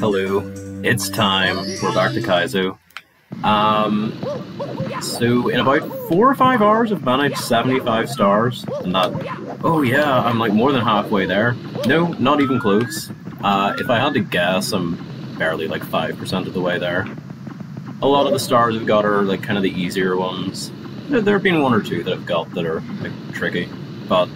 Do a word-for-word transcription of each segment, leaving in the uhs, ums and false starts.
Hello, it's time for Doctor Kaizo. Um, so in about four or five hours I've managed seventy-five stars, and that, oh yeah, I'm like more than halfway there. No, not even close. Uh, if I had to guess, I'm barely like five percent of the way there. A lot of the stars I've got are like kind of the easier ones. There have been one or two that I've got that are like tricky, but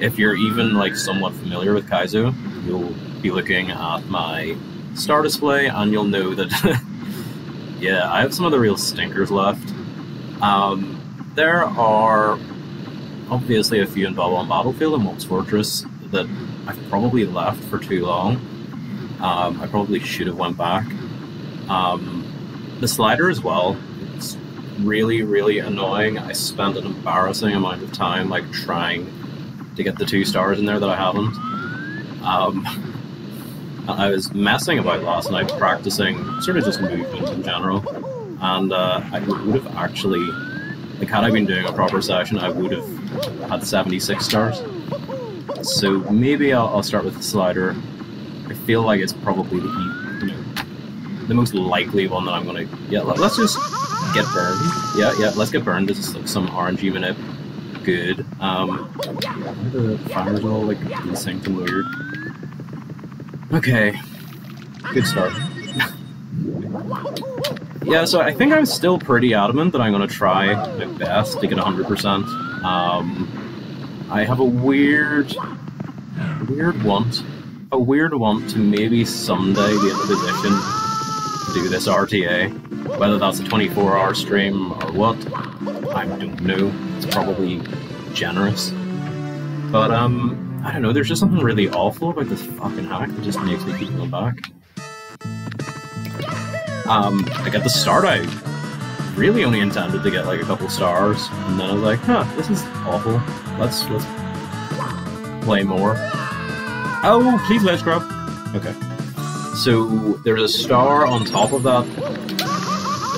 if you're even like somewhat familiar with Kaizo, you'll be looking at my star display and you'll know that yeah, I have some of the real stinkers left. Um, there are obviously a few in Bubble and Battlefield and Whomp's Fortress that I've probably left for too long. Um, I probably should have went back. Um, the slider as well, it's really, really annoying. I spent an embarrassing amount of time like trying to get the two stars in there that I haven't. Um, I was messing about last night, practicing sort of just movement in general, and uh, I would have actually, like had I been doing a proper session, I would have had seventy-six stars. So maybe I'll, I'll start with the slider. I feel like it's probably the, you know, the most likely one that I'm going to, yeah, let, let's just get burned. Yeah, yeah, let's get burned. This is like some R N G minute. Good. Um, the fire's all like desynced and weird. Okay, good start. Yeah, so I think I'm still pretty adamant that I'm going to try my best to get one hundred percent. Um, I have a weird, weird want, a weird want to maybe someday be in the position to do this R T A. Whether that's a twenty-four hour stream or what, I don't know. It's probably generous. But, um... I don't know, there's just something really awful about this fucking hack that just makes me keep going back. Um, like at the start I really only intended to get like a couple stars, and then I was like, huh, this is awful. Let's, let's play more. Oh, please let's grab. Okay. So, there's a star on top of that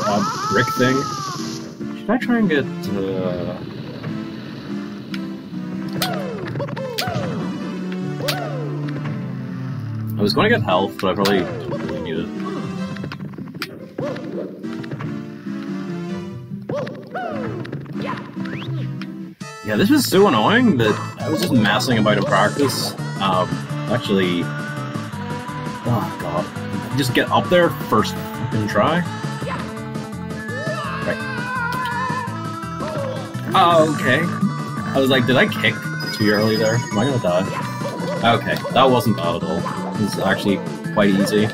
uh, brick thing. Should I try and get, uh... I was going to get health, but I probably didn't really need it. Yeah, this was so annoying that I was just messing about in practice. Um, actually, oh god, just get up there first and try. Right. Oh, okay. I was like, did I kick too early there? Am I gonna die? Okay, that wasn't bad at all. Is actually quite easy. I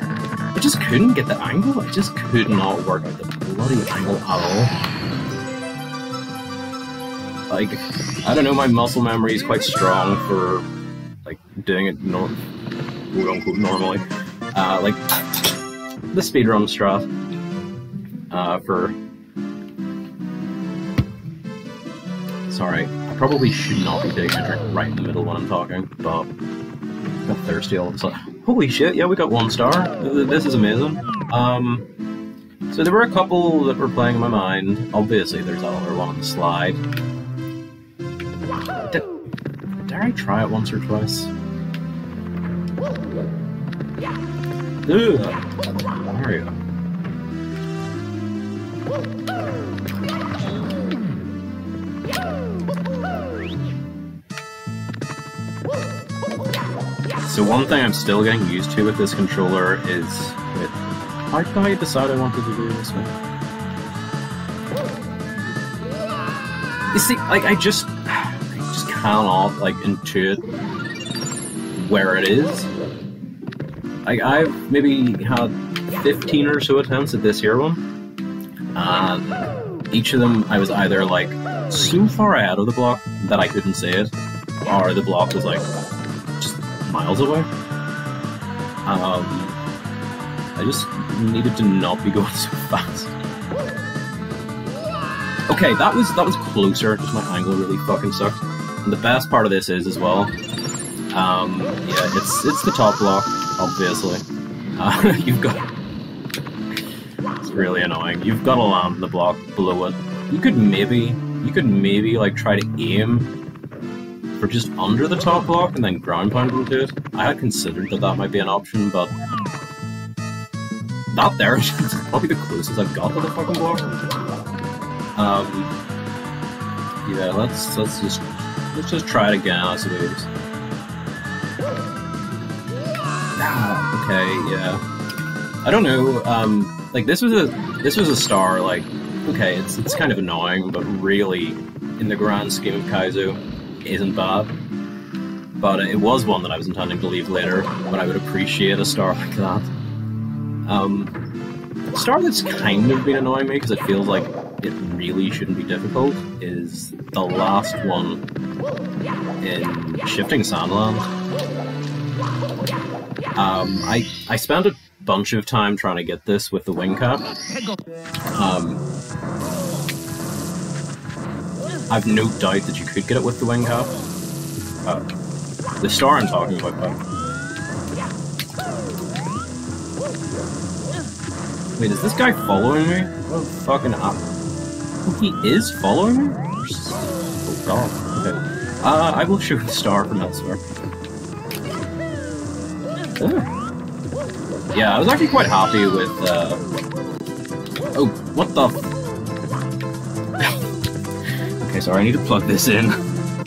just couldn't get the angle. I just could not work out the bloody angle at all. Like, I don't know, my muscle memory is quite strong for, like, doing it nor quote-unquote normally. Uh, like, the speedrun strat uh, for... Sorry, I probably should not be taking a drink right in the middle when I'm talking, but... got thirsty all of a sudden. Holy shit, yeah, we got one star. This is amazing. Um, so there were a couple that were playing in my mind. Obviously, there's that other one on the slide. Did, dare I try it once or twice? Ugh. Mario. So one thing I'm still getting used to with this controller is with... How did I decide I wanted to do this one? You see, like, I just... I just cannot, like, intuit where it is. Like, I've maybe had fifteen or so attempts at this here one. And each of them, I was either, like, so far ahead of the block that I couldn't see it, or the block was, like... miles away. Um, I just needed to not be going so fast. Okay, that was that was closer. Just my angle really fucking sucked. And the best part of this is as well. Um, yeah, it's it's the top block, obviously. Uh, you've got. It's really annoying. You've got to land the block below it. You could maybe you could maybe like try to aim for just under the top block and then ground pound would do it. I had considered that that might be an option, but stop there. It's probably the closest I've got to the fucking block. Um, yeah, let's let's just let's just try it again, I suppose. Ah, okay, yeah. I don't know. Um, like this was a this was a star. Like, okay, it's it's kind of annoying, but really, in the grand scheme of Kaizo, isn't bad. But it was one that I was intending to leave later, but I would appreciate a star like that. Um, a star that's kind of been annoying me, because it feels like it really shouldn't be difficult, is the last one in Shifting Sandland. Um, I, I spent a bunch of time trying to get this with the wing cap. Um, I've no doubt that you could get it with the wing cap. Uh, The star I'm talking about, though. Wait, is this guy following me? Oh, fucking up. Oh, he is following me? Oh, God. Okay. Uh, I will shoot the star from elsewhere. Oh. Yeah, I was actually quite happy with, uh... Oh, what the f... Okay, sorry, I need to plug this in.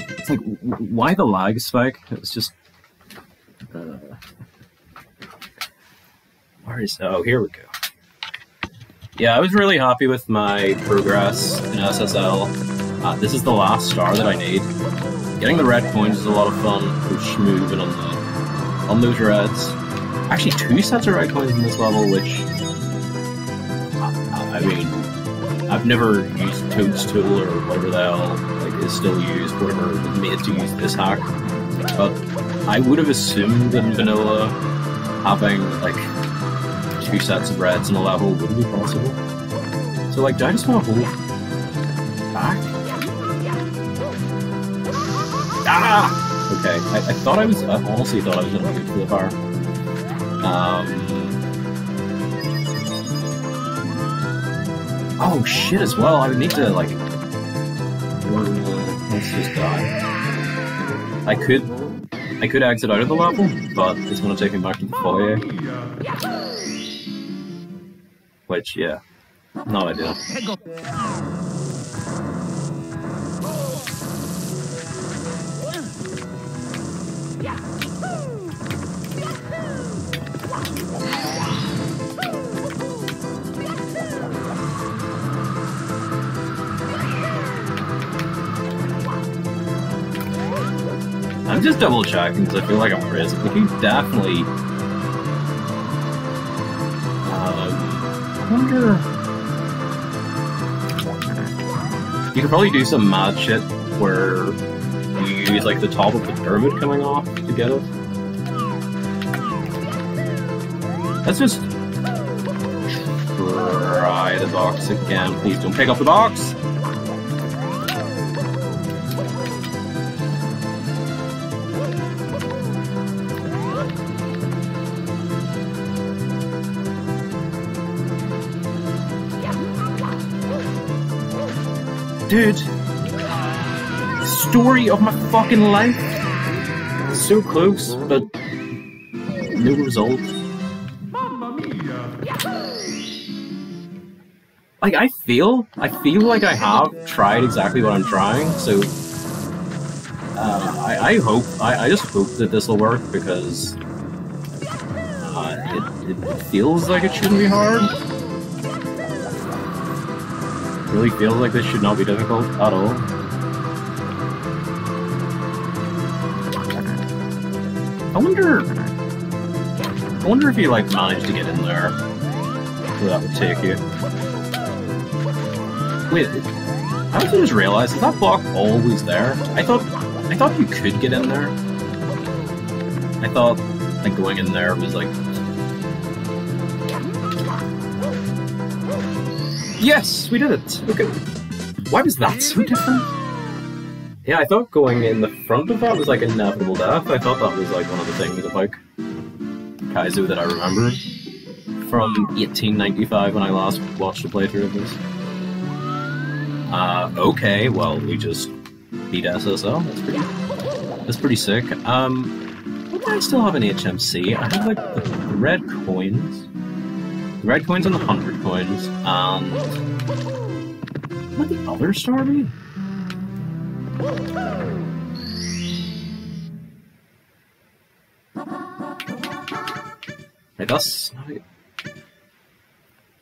It's like, why the lag spike? It was just... Uh, where is... Oh, here we go. Yeah, I was really happy with my progress in S S L. Uh, this is the last star that I need. Getting the red coins is a lot of fun for schmooving on, the, on those reds. Actually, two sets of red coins in this level, which... I, I mean, I've never used Toadstool or whatever the hell is still used, whatever was made to use this hack, but I would have assumed in vanilla having like two sets of reds in a level wouldn't be possible. So like, do I just want to hold back? Ah! Okay, I, I thought I was, I honestly thought I was gonna wait for the bar. Um... Oh shit as well, I would need to like... Let's just die. I could, I could exit out of the level, but it's gonna take me back to the foyer. Which, yeah, not ideal. I'm just double checking because I feel like I'm crazy. Like, you definitely. Um, I wonder. You could probably do some mad shit where you use like the top of the pyramid coming off to get it. Let's just try the box again. Please don't pick up the box. Dude, story of my fucking life. So close, but no result. Like I feel, I feel like I have tried exactly what I'm trying. So uh, I, I hope, I, I just hope that this will work because uh, it, it feels like it shouldn't be hard. Really feels like this should not be difficult at all. I wonder... I wonder if you, like, managed to get in there. Where that would take you. Wait, I also just realized, is that block always there? I thought... I thought you could get in there. I thought, like, going in there was, like... Yes, we did it! Okay. Why was that so different? Yeah, I thought going in the front of that was like inevitable death. I thought that was like one of the things about Kaizo that I remember from eighteen ninety-five when I last watched a playthrough of this. Uh, okay, well, we just beat S S L. That's pretty, that's pretty sick. Um, why do I still have an H M C? I have like the red coins. red coins and the hundred coins. Um, what the other star be? Wait, that's not it.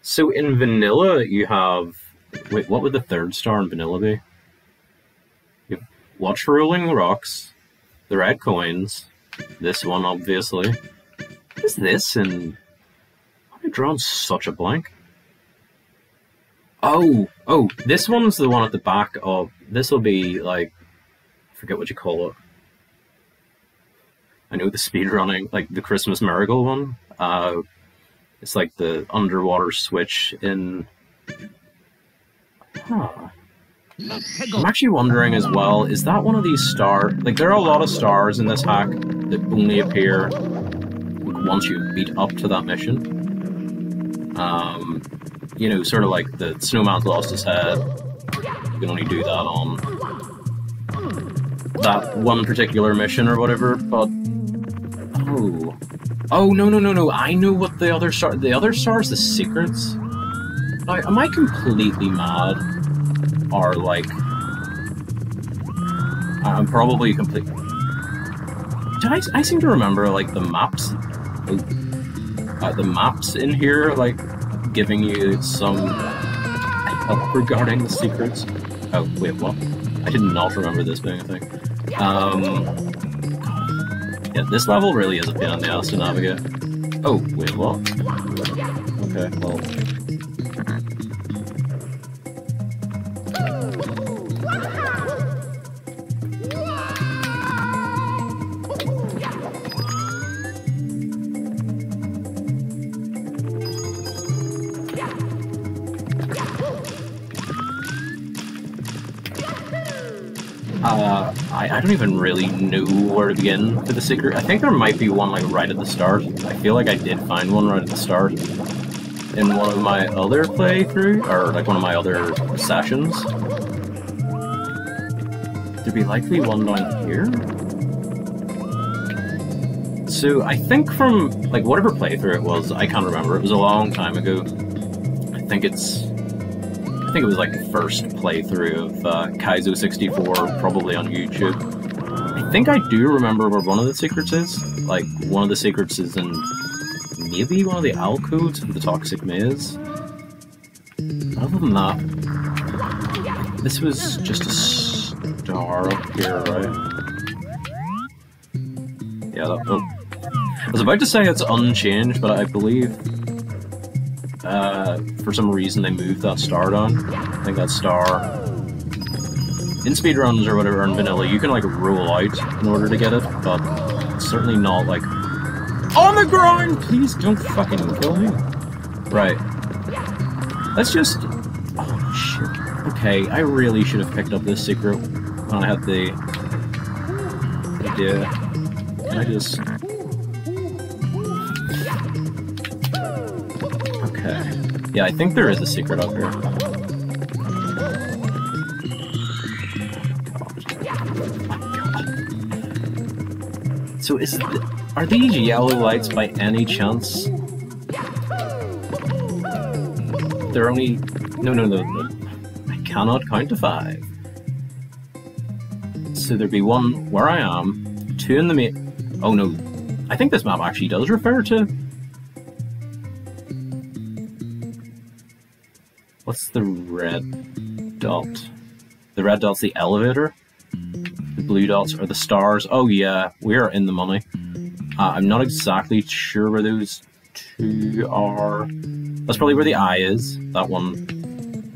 So in vanilla, you have. Wait, what would the third star in vanilla be? You have watch for Rolling Rocks, the red coins, this one obviously. What is this? And I've been drawn such a blank. Oh, oh, this one's the one at the back of. This will be like, I forget what you call it. I know the speedrunning, like the Christmas Miracle one. Uh, it's like the underwater switch in. Huh. I'm actually wondering as well, is that one of these stars? Like, there are a lot of stars in this hack that only appear once you beat up to that mission. Um, you know, sort of like the snowman's lost his head. You can only do that on that one particular mission or whatever, but... Oh. Oh, no, no, no, no, I know what the other star... The other stars, the secrets... I, am I completely mad? Or like... I'm probably completely... Did I, I seem to remember, like, the maps... Uh, the maps in here, like, giving you some help regarding the secrets. Oh, wait, what? I did not remember this being a thing. Um... Yeah, this level really is a pain in the ass to navigate. Oh, wait, what? Okay, well... Uh, I, I don't even really know where to begin for the secret. I think there might be one, like, right at the start. I feel like I did find one right at the start in one of my other playthrough, or, like, one of my other sessions. There'd be likely one down here? So, I think from, like, whatever playthrough it was, I can't remember. It was a long time ago. I think it's... I think it was like the first playthrough of uh, Kaizo sixty-four, probably on YouTube. I think I do remember where one of the secrets is. Like, one of the secrets is in maybe one of the alcoves of the Toxic Maze. Other than that, this was just a star up here, right? Yeah, that oh. I was about to say it's unchanged, but I believe... Uh, for some reason they moved that star down. I think that star... In speedruns or whatever, in vanilla, you can, like, rule out in order to get it, but it's certainly not, like... On the ground! Please don't fucking kill me. Right. Let's just... Oh, shit. Okay, I really should have picked up this secret when I had the... idea. I just... Yeah, I think there is a secret up here. So is th are these yellow lights by any chance? They're only... No, no, no, no. I cannot count to five. So there'd be one where I am, two in the ma... Oh no, I think this map actually does refer to... What's the red dot? The red dot's the elevator. The blue dots are the stars. Oh yeah, we are in the money. Uh, I'm not exactly sure where those two are. That's probably where the eye is. That one.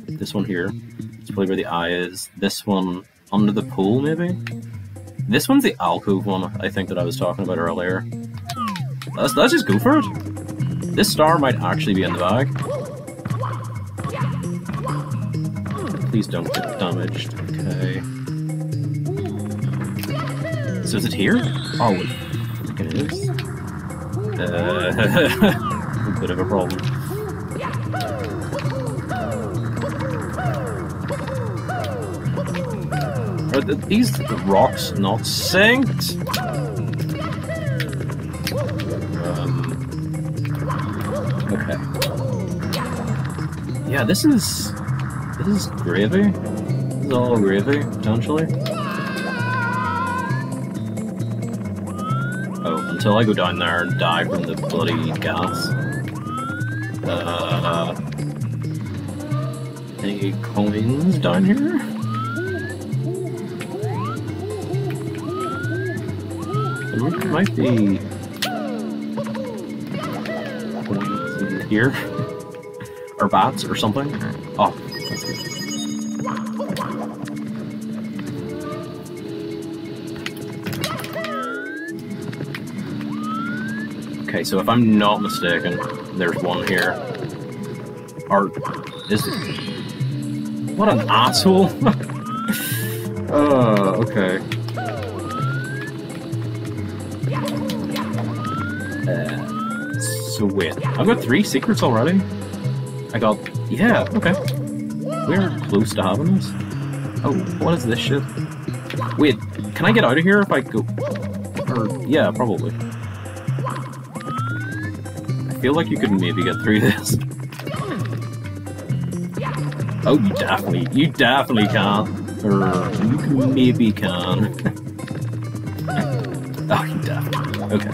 This one here. That's probably where the eye is. This one under the pool, maybe? This one's the alcove one, I think, that I was talking about earlier. Let's, let's just go for it. This star might actually be in the bag. Please don't get damaged. Okay. So is it here? Oh, I think it is. Uh, a bit of a problem. Are the, these the rocks not synced? Um, okay. Yeah, this is... This is gravy? This is all gravy, potentially. Oh, until I go down there and die from the bloody gas. Uh... Any coins down here? There might be... coins in here. Or bats or something. Oh, that's good. Okay, so if I'm not mistaken, there's one here. Or is it? What an asshole! uh, okay. Uh, so wait, I've got three secrets already. I got... yeah, okay. We're close to having this. Oh, what is this shit? Wait, can I get out of here if I go... or... yeah, probably. I feel like you could maybe get through this. Oh, you definitely... you definitely can. Or... you maybe can. Oh, you definitely... okay.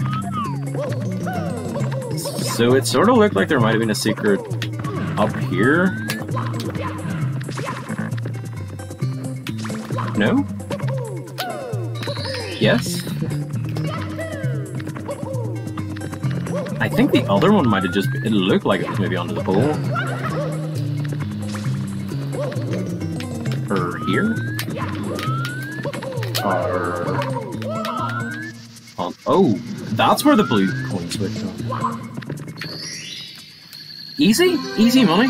So it sort of looked like there might have been a secret... up here? No? Yes? I think the other one might have just been, it looked like it was maybe under the pool. Or here? Or... on, oh! That's where the blue coin switched on. Easy? Easy money?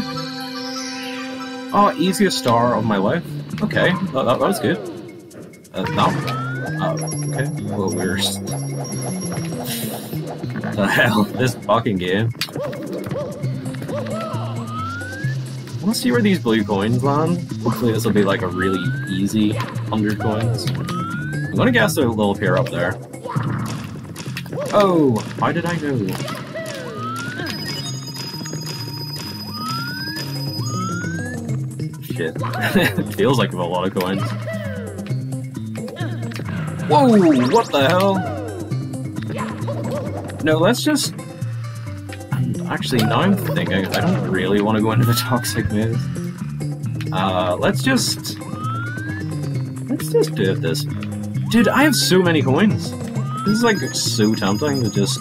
Oh, easiest star of my life. Okay, that, that, that was good. Uh, no. Oh, okay. Well, we're... what the hell? This fucking game. I want to see where these blue coins land. Hopefully this will be like a really easy one hundred coins. I'm gonna guess they'll, they'll appear up there. Oh! How did I know? It feels like we've a lot of coins. Whoa! What the hell? No, let's just... actually, now I'm thinking, I don't really want to go into the Toxic Maze. Uh, let's just... let's just do it this. Dude, I have so many coins! This is like so tempting to just...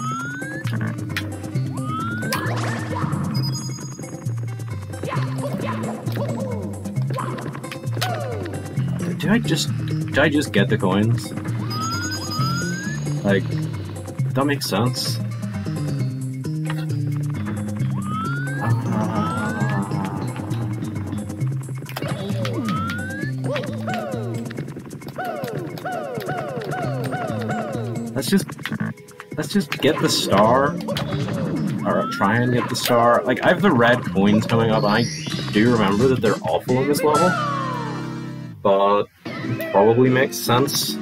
Did I just... did I just get the coins? Like... that makes sense. Uh, let's just... let's just get the star. Or try and get the star. Like, I have the red coins coming up. I do remember that they're awful in this level. But... probably makes sense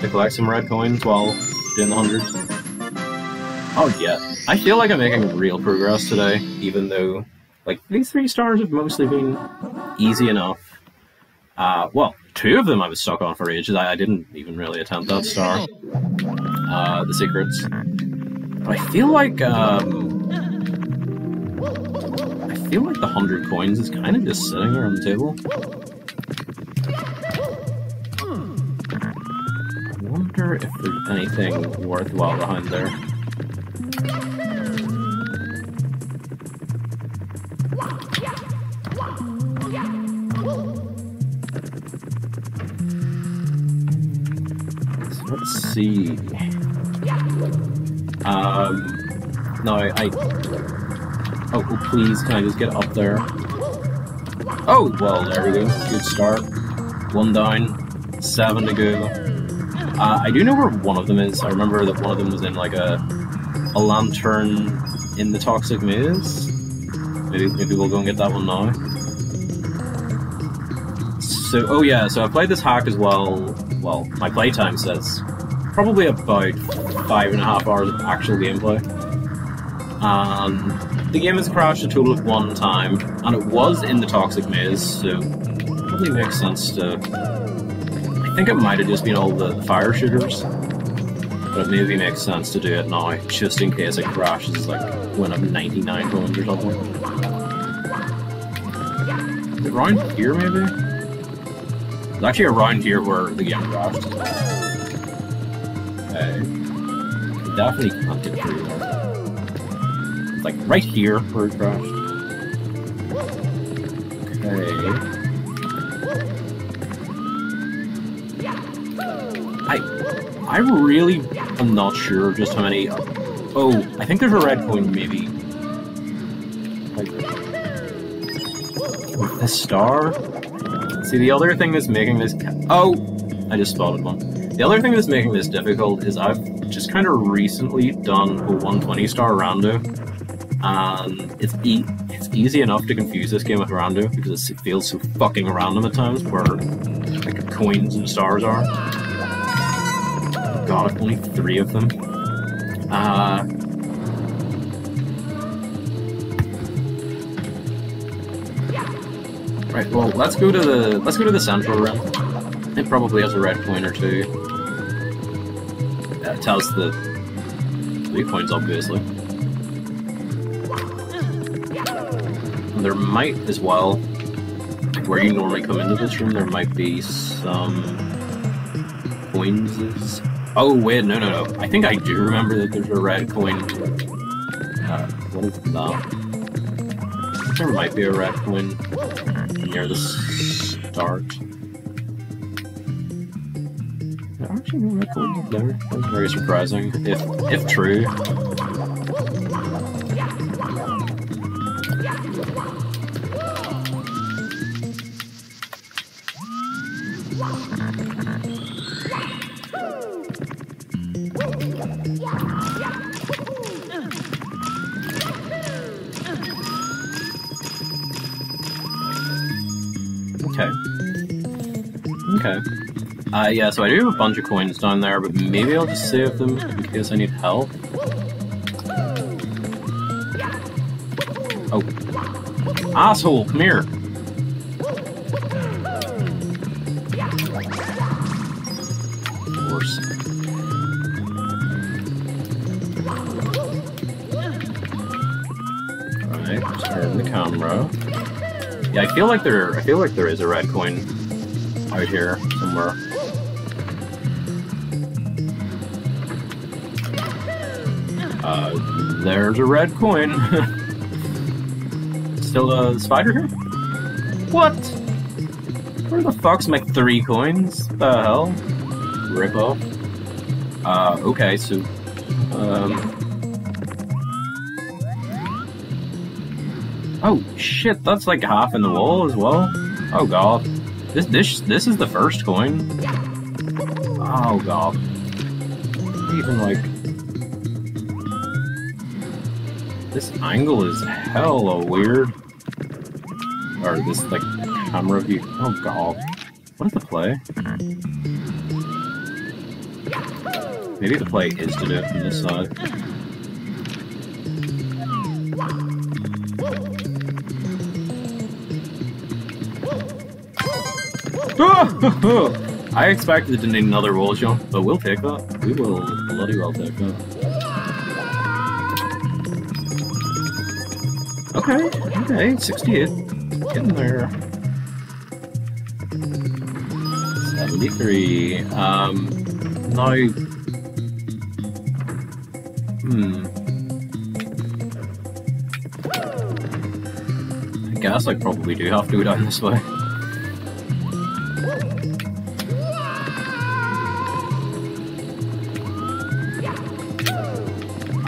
to collect some red coins while doing the hundreds. Oh yeah, I feel like I'm making real progress today, even though like these three stars have mostly been easy enough. Uh, well, two of them I was stuck on for ages. I, I didn't even really attempt that star, uh, the secrets. But I feel like um, I feel like the hundred coins is kind of just sitting there on the table. If there's anything worthwhile behind there. So let's see. Um, no, I... oh, well, please, can I just get up there? Oh, well, there we go. Good start. One down. Seven to go. Uh, I do know where one of them is. I remember that one of them was in like a a lantern in the Toxic Maze. Maybe maybe we'll go and get that one now. So oh yeah, so I played this hack as well. Well, my playtime says probably about five and a half hours of actual gameplay. Um, The game has crashed a total of one time, and it was in the Toxic Maze, so it probably makes sense to... I think it might have just been all the fire shooters, but it maybe makes sense to do it now, just in case it crashes, like, when I'm ninety-nine points or something. Is it around here, maybe? It's actually around here where the game crashed. Uh, definitely can't get through there. Like right here where it crashed. Okay. I I really am not sure just how many. Uh, oh, I think there's a red coin maybe. Like with the star. See, the other thing that's making this ca oh, I just spotted one. The other thing that's making this difficult is I've just kind of recently done a one twenty star rando. And it's e it's easy enough to confuse this game with random because it feels so fucking random at times where like coins and stars are. God, I've only three of them. Uh, right, well let's go to the let's go to the central room. It probably has a red coin or two. Yeah, it tells the three coins obviously. There might as well, where you normally come into this room, there might be some coins. Oh wait, no, no, no. I think I do remember that there's a red coin. Uh, what is that? There might be a red coin near the start. There are actually no red coins up there. That was very surprising, if, if true. Uh, yeah, so I do have a bunch of coins down there, but maybe I'll just save them in case I need help. Oh. Asshole, come here! Of course. Alright, just turn the camera. Yeah, I feel like there I feel like there is a red coin out here somewhere. Uh, there's a red coin. Still a spider here? What? Where the fuck's my three coins? The hell? Rip off. Uh, okay, so, um... oh, shit, that's like half in the wall as well. Oh, God. This, this, this is the first coin. Oh, God. Even, like... this angle is hella weird. Or this, like, camera view. Oh, God. What is the play? Maybe the play is to do it from this side. I expected it to need another wall jump, but we'll take that. We will bloody well take that. Okay, okay, sixty-eight. Getting there. seventy-three. Um, now. Hmm. I guess I probably do have to go down this way.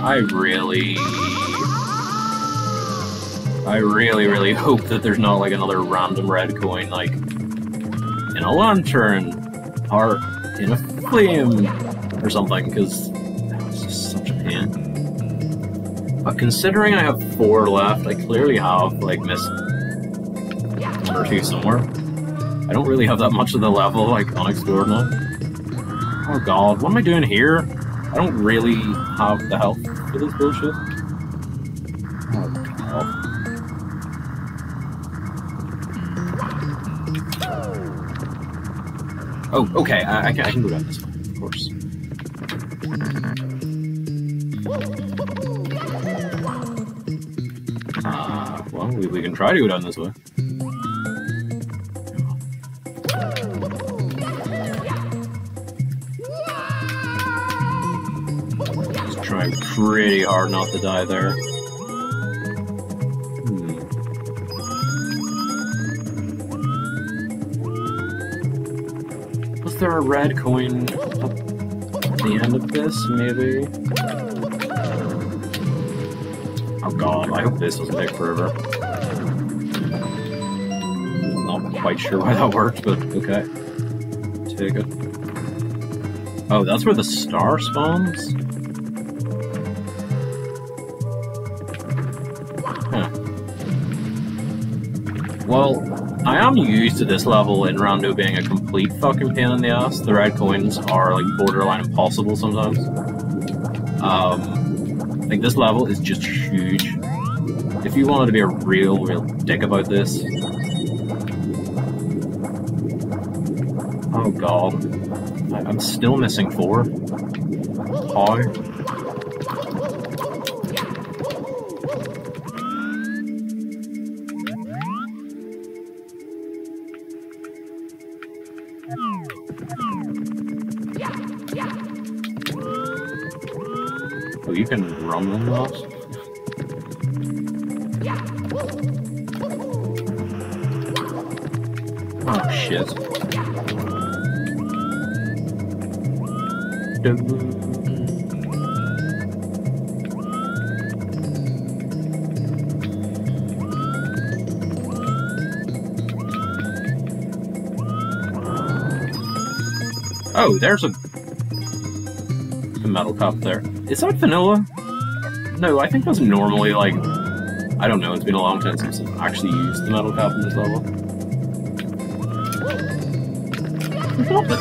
I really. I really, really hope that there's not, like, another random red coin, like, in a lantern, or in a flame, or something, because that was just such a pain. But considering I have four left, I clearly have, like, missed one or two somewhere. I don't really have that much of the level, like, unexplored now. Oh god, what am I doing here? I don't really have the health for this bullshit. Oh off. Oh, okay, I, I, can, I can move on this one, of course. Ah, uh, well, we, we can try to go down this way. Pretty hard not to die there. Hmm. Was there a red coin up at the end of this, maybe? Oh god, I hope this doesn't take forever. Not quite sure why that worked, but okay. Take it. Oh, that's where the star spawns? Well, I am used to this level in Rando being a complete fucking pain in the ass. The red coins are, like, borderline impossible sometimes. Um, like, this level is just huge. If you wanted to be a real, real dick about this... Oh god. I'm still missing four. How? You can run them off. Oh shit. Oh, there's a metal cup there. Is that vanilla? No, I think that's normally like... I don't know, it's been a long time since I've actually used the metal cup in this level. What the...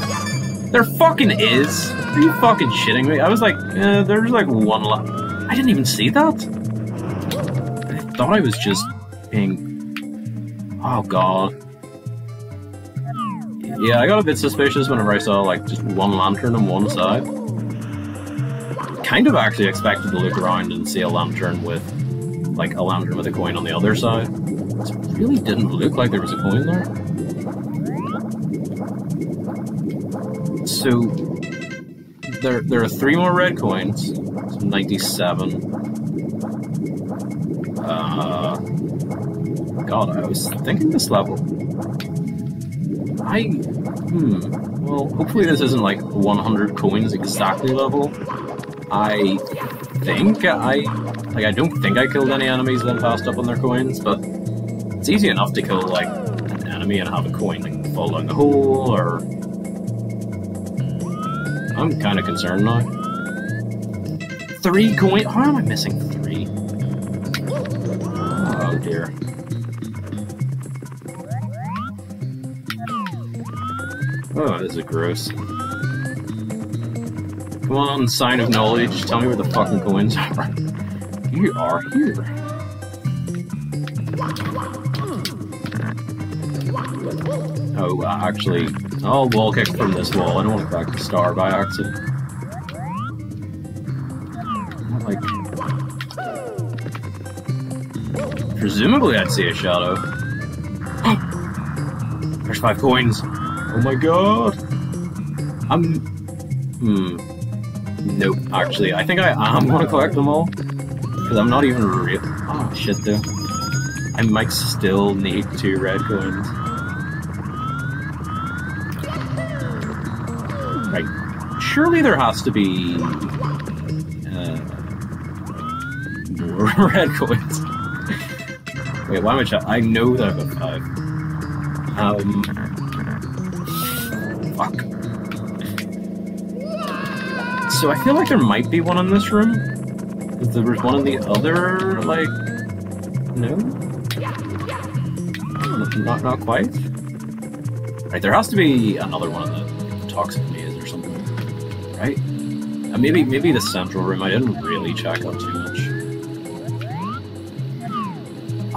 There fucking is! Are you fucking shitting me? I was like, eh, there's like one lap. I didn't even see that! I thought I was just being... Oh god. Yeah, I got a bit suspicious whenever I saw like just one lantern on one side. Kind of actually expected to look around and see a lantern with, like, a lantern with a coin on the other side. It really didn't look like there was a coin there. So, there, there are three more red coins. It's ninety-seven. Uh, God, I was thinking this level. I, hmm, well, hopefully this isn't, like, one hundred coins exactly level. I think I, like, I don't think I killed any enemies then passed up on their coins, but it's easy enough to kill, like, an enemy and have a coin, like, fall down the hole, or... I'm kind of concerned now. Three coin- how am I missing three? Oh dear. Oh, this is gross. Come on, sign of knowledge, tell me where the fucking coins are. You are here. Oh, uh, actually, I'll wall kick from this wall. I don't want to crack the star by accident. Like, presumably I'd see a shadow. There's five coins. Oh my god. I'm... Hmm. Nope, actually, I think I am going to collect them all, because I'm not even real- oh shit though. I might still need two red coins. Right, surely there has to be... Uh, more red coins. Wait, why am I ch- I know that I've got five. Um... Fuck. So I feel like there might be one in this room. Is there one in the other, like... No? Not, not quite? Right, there has to be another one in the Toxic Maze or something. Right? Uh, maybe, maybe the central room. I didn't really check out too much.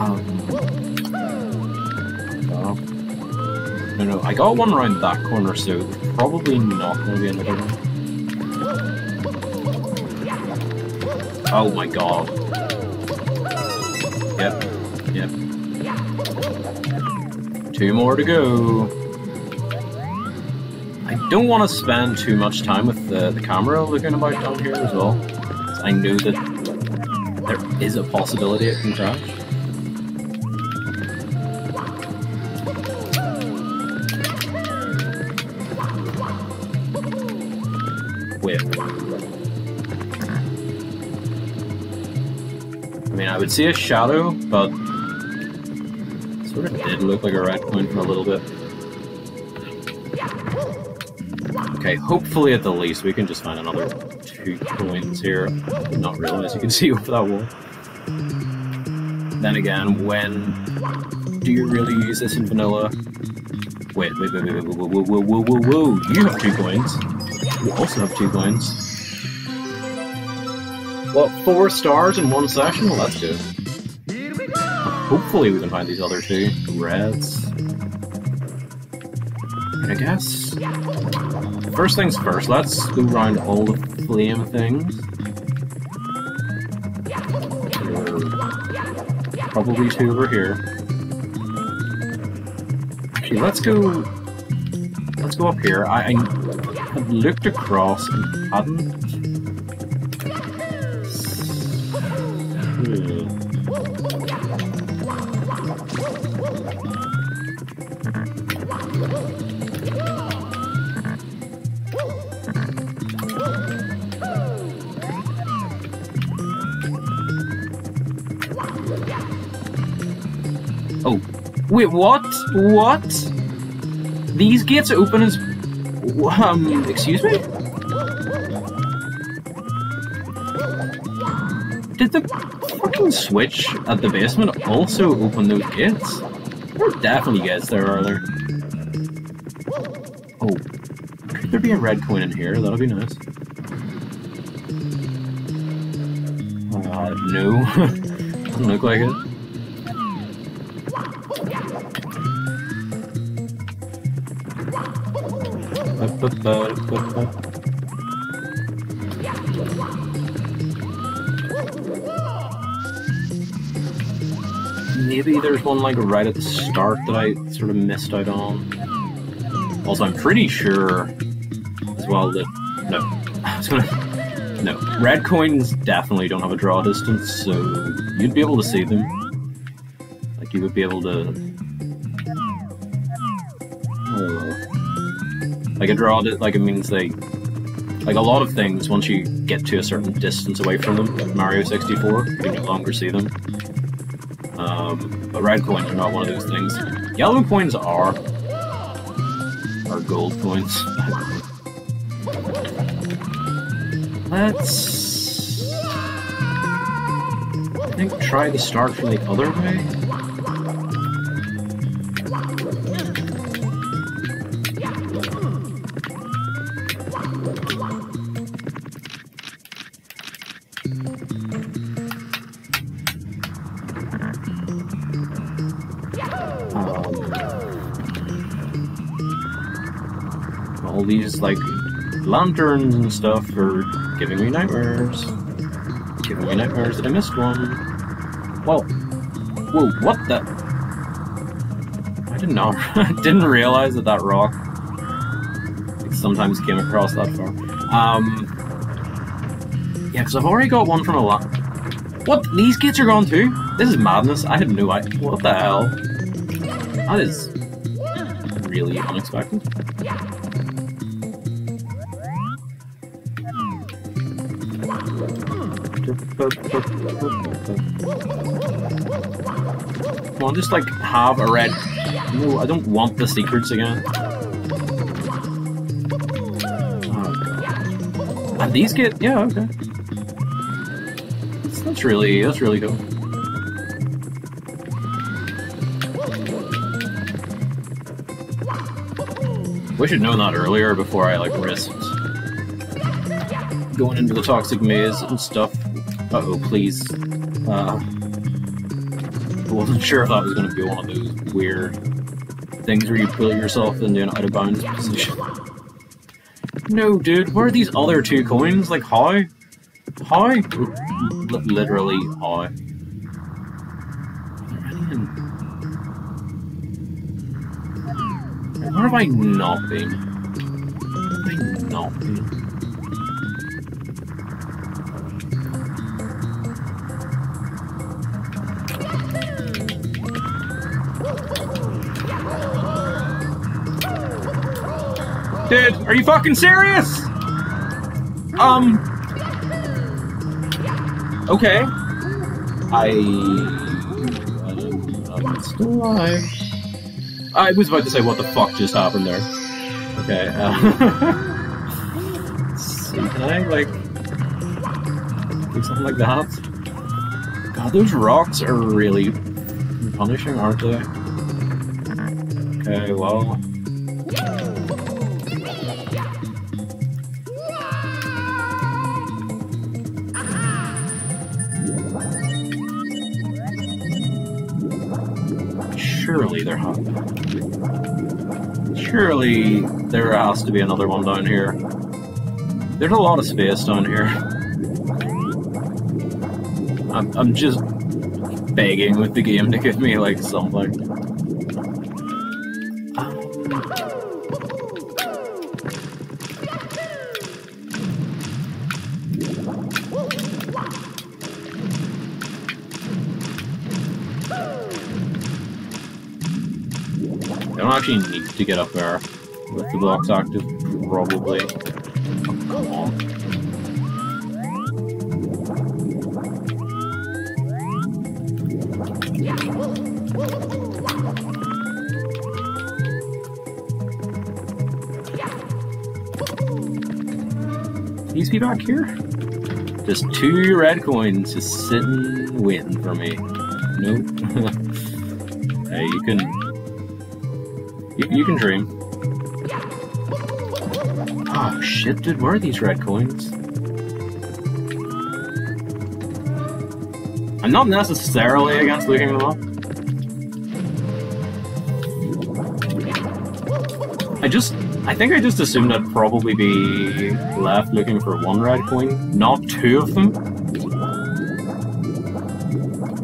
Um, no. no, no, I got one around that corner, so probably not going to be another one. Oh my god. Yep, yep. Two more to go. I don't want to spend too much time with the, the camera looking about down here as well. I know that there is a possibility it can crash. Wait. I mean, I would see a shadow, but it sort of did look like a red coin for a little bit. Okay, hopefully at the least we can just find another two coins here. I did not realize you can see over that wall. Then again, when do you really use this in vanilla? Wait, wait, wait, wait, wait, whoa, whoa, whoa, whoa, whoa, whoa. You have two coins. You also have two coins. What, four stars in one session? Well, that's good. Hopefully we can find these other two reds. I guess. First things first, let's go around all the flame things. There are probably two over here. Actually, let's go... Let's go up here. I, I had looked across and hadn't... Wait, what? What? These gates open as... Um, excuse me? Did the fucking switch at the basement also open those gates? There were definitely gates there earlier. Oh. Could there be a red coin in here? That'll be nice. Uh, no. Doesn't look like it. Maybe there's one like right at the start that I sort of missed out on. Also, I'm pretty sure as well that no, I was gonna no red coins definitely don't have a draw distance, so you'd be able to see them. Like you would be able to. Like a draw, like it means they, like a lot of things, once you get to a certain distance away from them, like Mario sixty-four, you can no longer see them. Um, but red coins are not one of those things. Yellow coins are, are gold coins. Let's, I think, try to start from the other way. Like lanterns and stuff are giving me nightmares. Giving me nightmares that I missed one. Whoa. Whoa, what the? I did not, I didn't realize that that rock it sometimes came across that far. Um, yeah, because I've already got one from a lot. What? These gates are gone too? This is madness. I had no idea. What the hell? That is really unexpected. Come on, just like have a red. No, I don't want the secrets again. Oh god. And these get yeah, okay. That's, that's really that's really cool. We should know that earlier before I like risked going into the toxic maze and stuff. Uh oh, please. Uh, wasn't sure if that was going to be one of those weird things where you pull yourself into an out-of-bounds position. No, dude, where are these other two coins? Like, how? How? L literally, how? Where have I not been? Where have I not been? Dude, are you fucking serious? Um. Okay. I. I'm still alive. I was about to say, what the fuck just happened there? Okay. Uh, let's see, can I, like, do something like that? God, those rocks are really punishing, aren't they? Okay, well. Surely there has to be. Surely there has to be another one down here. There's a lot of space down here. I'm, I'm just begging with the game to give me, like, something. Actually need to get up there with the blocks active, probably. Oh, come on. Can these be back here? Just two red coins just sitting waiting for me. Nope. Hey, you can. You, you can dream. Oh shit, dude, where are these red coins? I'm not necessarily against looking them up. I just, I think I just assumed I'd probably be left looking for one red coin, not two of them.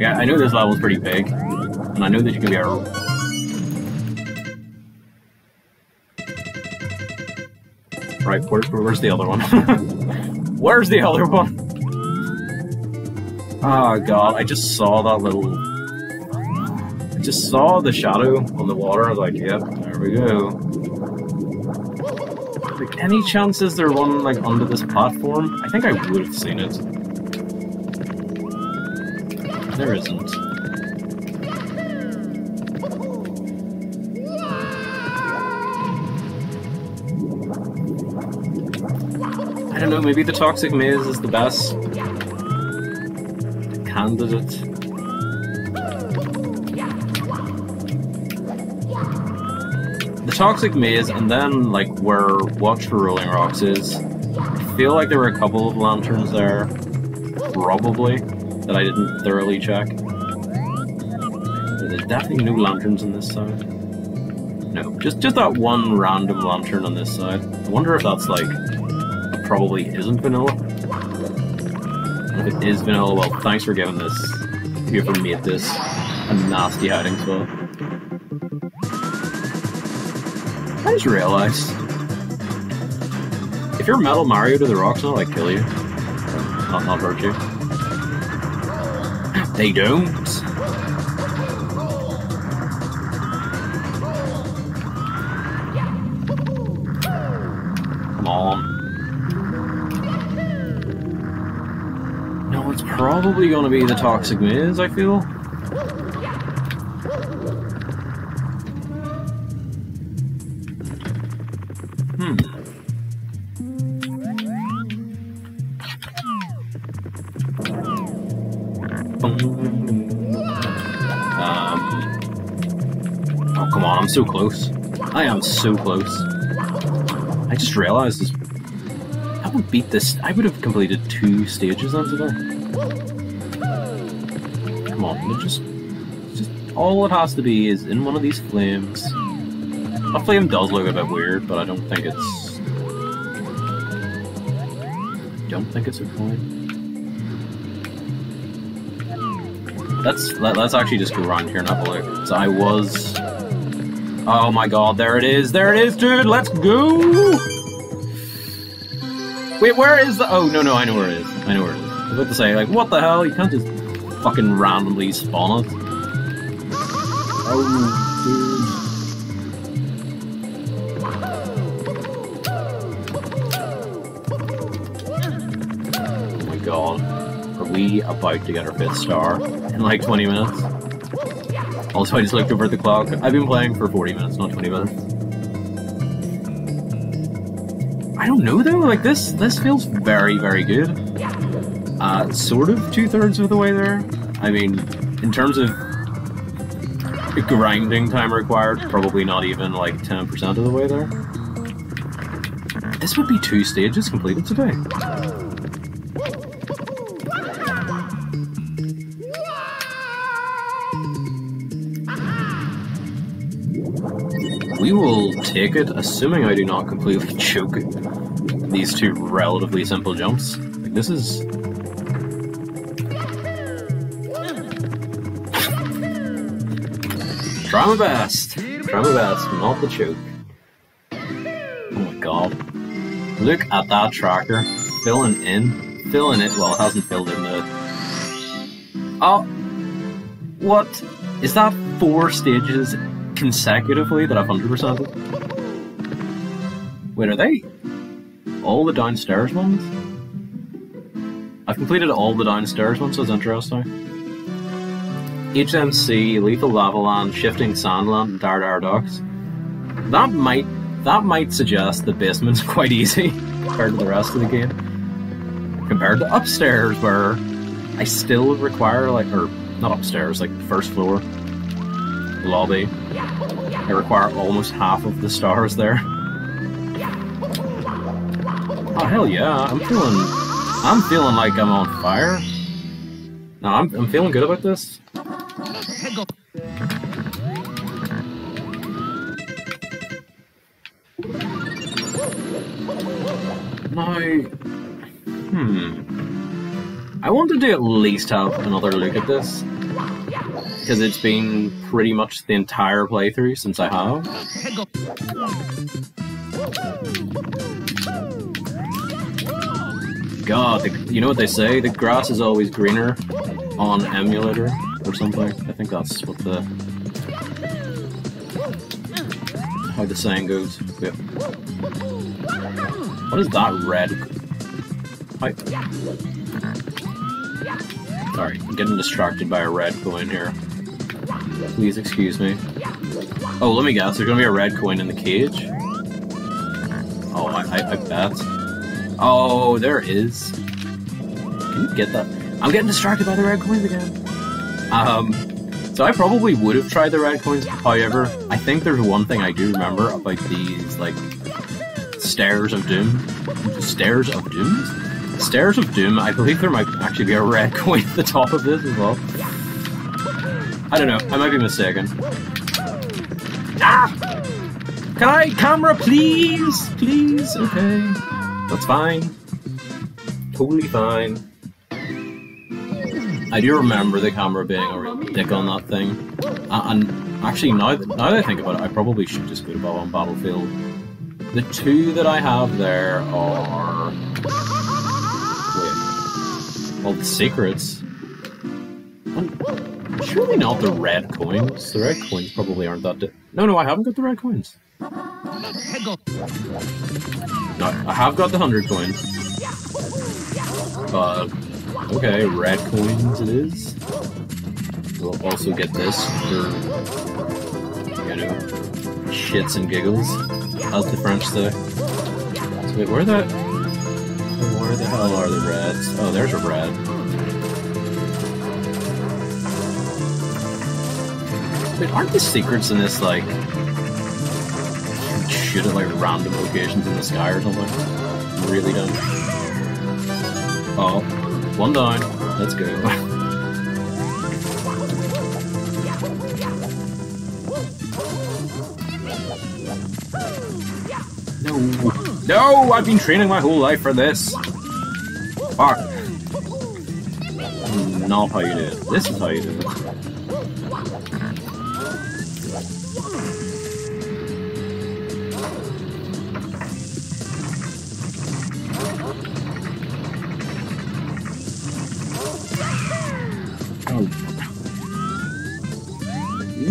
Yeah, I know this level's pretty big, and I know that you can be a Right, where, where's the other one? Where's the other one? Oh god, I just saw that little... I just saw the shadow on the water, I was like, yep, there we go. Like, any chances there one, like, under this platform? I think I would have seen it. There isn't. I don't know, maybe the Toxic Maze is the best candidate. The Toxic Maze, and then, like, where Watch for Rolling Rocks is, I feel like there were a couple of lanterns there, probably, that I didn't thoroughly check. There's definitely no lanterns on this side. No, just, just that one random lantern on this side. I wonder if that's, like... probably isn't vanilla. And if it is vanilla, well, thanks for giving this, whoever made this, a nasty hiding spot. I just realized, if you're Metal Mario to the rocks now, I kill you. Not, not hurt you. They don't! Come on. Probably gonna be the Toxic Maze, I feel. Hmm. Um. Oh, come on, I'm so close. I am so close. I just realized this. I would beat this. I would have completed two stages after that. Come on, just, just all it has to be is in one of these flames. A flame does look a bit weird, but I don't think it's... don't think it's a coin. Let's, let, let's actually just go around here and have a look. So I was... oh my god, there it is! There it is, dude! Let's go! Wait, where is the... oh, no, no, I know where it is. I know where it is. I was about to say, like, what the hell? You can't just fucking randomly spawn it. Oh, dude. God, are we about to get our fifth star in like twenty minutes? Also, I just looked over at the clock. I've been playing for forty minutes, not twenty minutes. I don't know though, like this this feels very, very good. Uh, sort of two-thirds of the way there. I mean, in terms of grinding time required, probably not even like ten percent of the way there. This would be two stages completed today. We will take it, assuming I do not completely choke these two relatively simple jumps. Like, this is... try my best! Try my best, not the choke. Oh my god. Look at that tracker. Filling in. Filling it. Well, it hasn't filled in though. Oh! What? Is that four stages consecutively that I've one hundred percented? Wait, are they all the downstairs ones? I've completed all the downstairs ones, so it's interesting. H M C, Lethal Lavaland, Shifting Sandland, and Dar Dar Docks. That might, that might suggest the basement's quite easy compared to the rest of the game. Compared to upstairs, where I still require, like, or not upstairs, like, first floor. Lobby. I require almost half of the stars there. Oh hell yeah, I'm feeling I'm feeling like I'm on fire. No, I'm I'm feeling good about this. My hmm. I wanted to at least have another look at this, because it's been pretty much the entire playthrough since I have. God, the, you know what they say? The grass is always greener on emulator or something. I think that's what the... how the saying goes. Yep. What is that red? Hi. Sorry, I'm getting distracted by a red coin here. Please excuse me. Oh, let me guess, there's gonna be a red coin in the cage? Oh, I, I, I bet. Oh, there is. Can you get that? I'm getting distracted by the red coins again. Um, so I probably would have tried the red coins, however, I think there's one thing I do remember about these, like, Stairs of Doom. Stairs of Doom? Stairs of Doom, I believe there might actually be a red coin at the top of this as well. I don't know, I might be mistaken. Ah! Can I, camera, please? Please? Okay. That's fine. Totally fine. I do remember the camera being a real dick on that thing. Uh, and actually, now that, now that I think about it, I probably should just go to Bob on Battlefield. The two that I have there are... wait. All the secrets. And... surely not the red coins. The red coins probably aren't that di- No, no, I haven't got the red coins. No, I have got the hundred coins. But, okay, red coins it is. We'll also get this for, you know, shits and giggles, as the French say. So wait, where the- where the hell are the reds? Oh, there's a red. Wait, aren't the secrets in this, like, shit at, like, random locations in the sky or something? I really don't. Oh, one down. Let's go. No, I've been training my whole life for this. Fuck. Not how you do it. This is how you do it.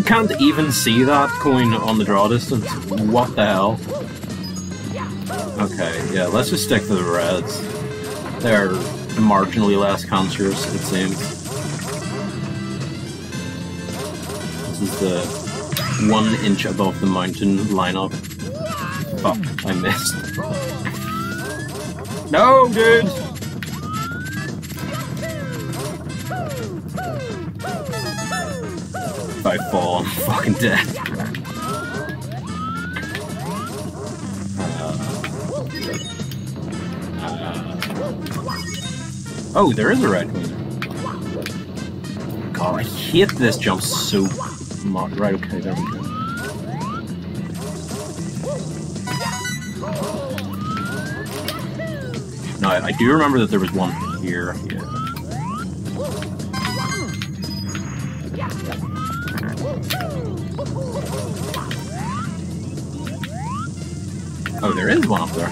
Can't even see that coin on the draw distance. What the hell? Okay, yeah, let's just stick to the reds. They're marginally less cancerous, it seems. This is the one inch above the mountain lineup. Fuck, I missed. No, dude! I fall, I'm fucking dead. Uh, uh, oh, there is a red one. God, I hate this jump so much. Right, okay, there we go. No, I, I do remember that there was one here. Yeah. Oh, there is one up there.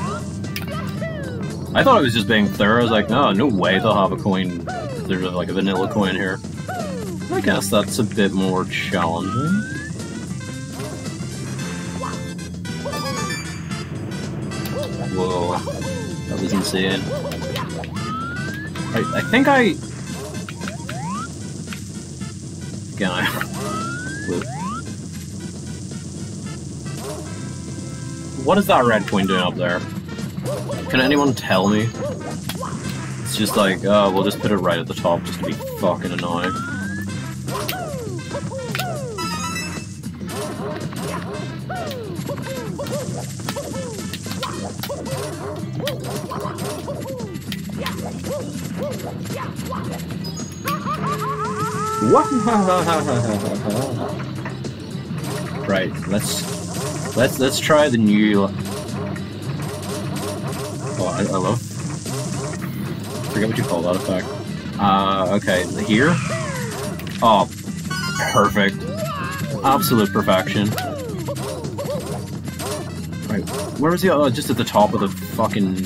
I thought I was just being thorough. I was like, no, no way they'll have a coin. There's like a vanilla coin here. I guess that's a bit more challenging. Whoa. That was insane. I, I think I... Again, I... What is that red coin doing up there? Can anyone tell me? It's just like, oh, we'll just put it right at the top just to be fucking annoying. What? Right, let's... Let's let's try the new. Oh, I, I love. Forget what you call that effect. Uh, okay, here. Oh, perfect. Absolute perfection. Right, where was the? Oh, just at the top of the fucking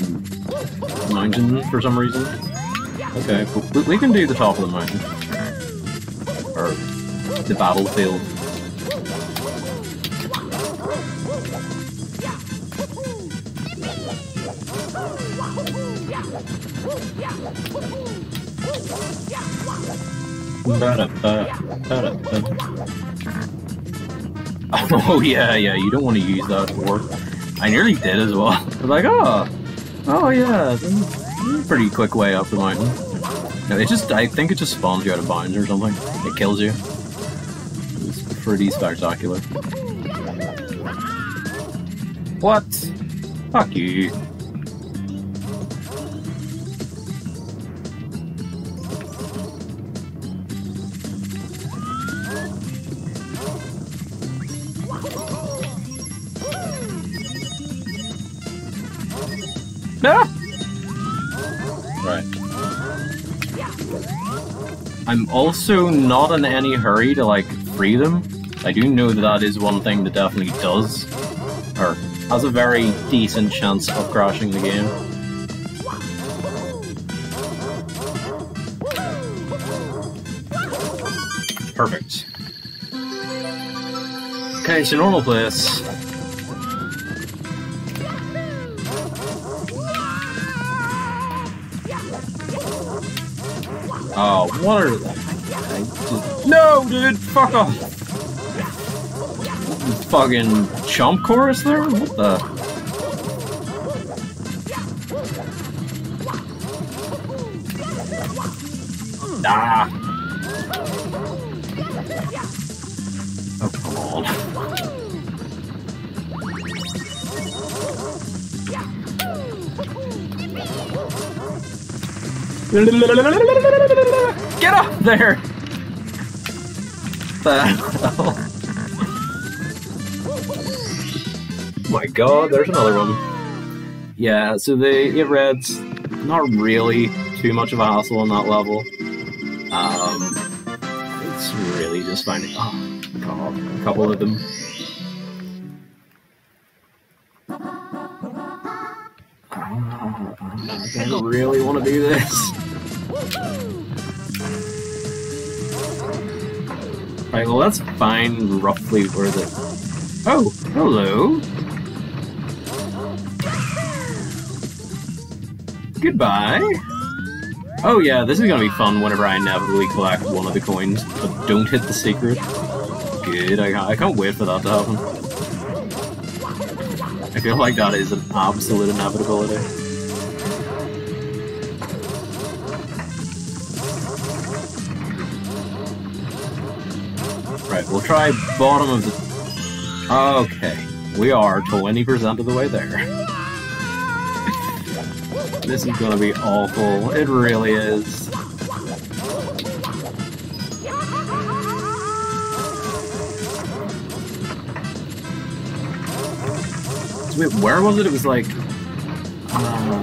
mountain for some reason. Okay, we, we can do the top of the mountain or the battlefield. Oh yeah, yeah, you don't want to use that for. I nearly did as well. I was like, oh, oh yeah, pretty quick way up the mountain. No, it just, I think it just spawns you out of bounds or something. It kills you. It's pretty spectacular. What? Fuck you. No! Right. I'm also not in any hurry to, like, free them. I do know that that is one thing that definitely does, or has a very decent chance of crashing the game. Perfect. Okay, so normal place. Oh, what are they? I just... No, dude! Fuck off! Fucking chump chorus there? What the? Nah! Oh, come on. Get up there! What the hell? My god, there's another one. Yeah, so they it reads not really too much of a hassle on that level. Um, it's really just finding oh god, a couple of them. I don't really want to do this. Alright, well let's find roughly where the... Oh, hello! Goodbye! Oh yeah, this is gonna be fun whenever I inevitably collect one of the coins, but don't hit the secret. Good, I, I can't wait for that to happen. I feel like that is an absolute inevitability. Right, we'll try bottom of the... Okay, we are twenty percent of the way there. This is gonna be awful, it really is. Wait, where was it? It was like... Uh,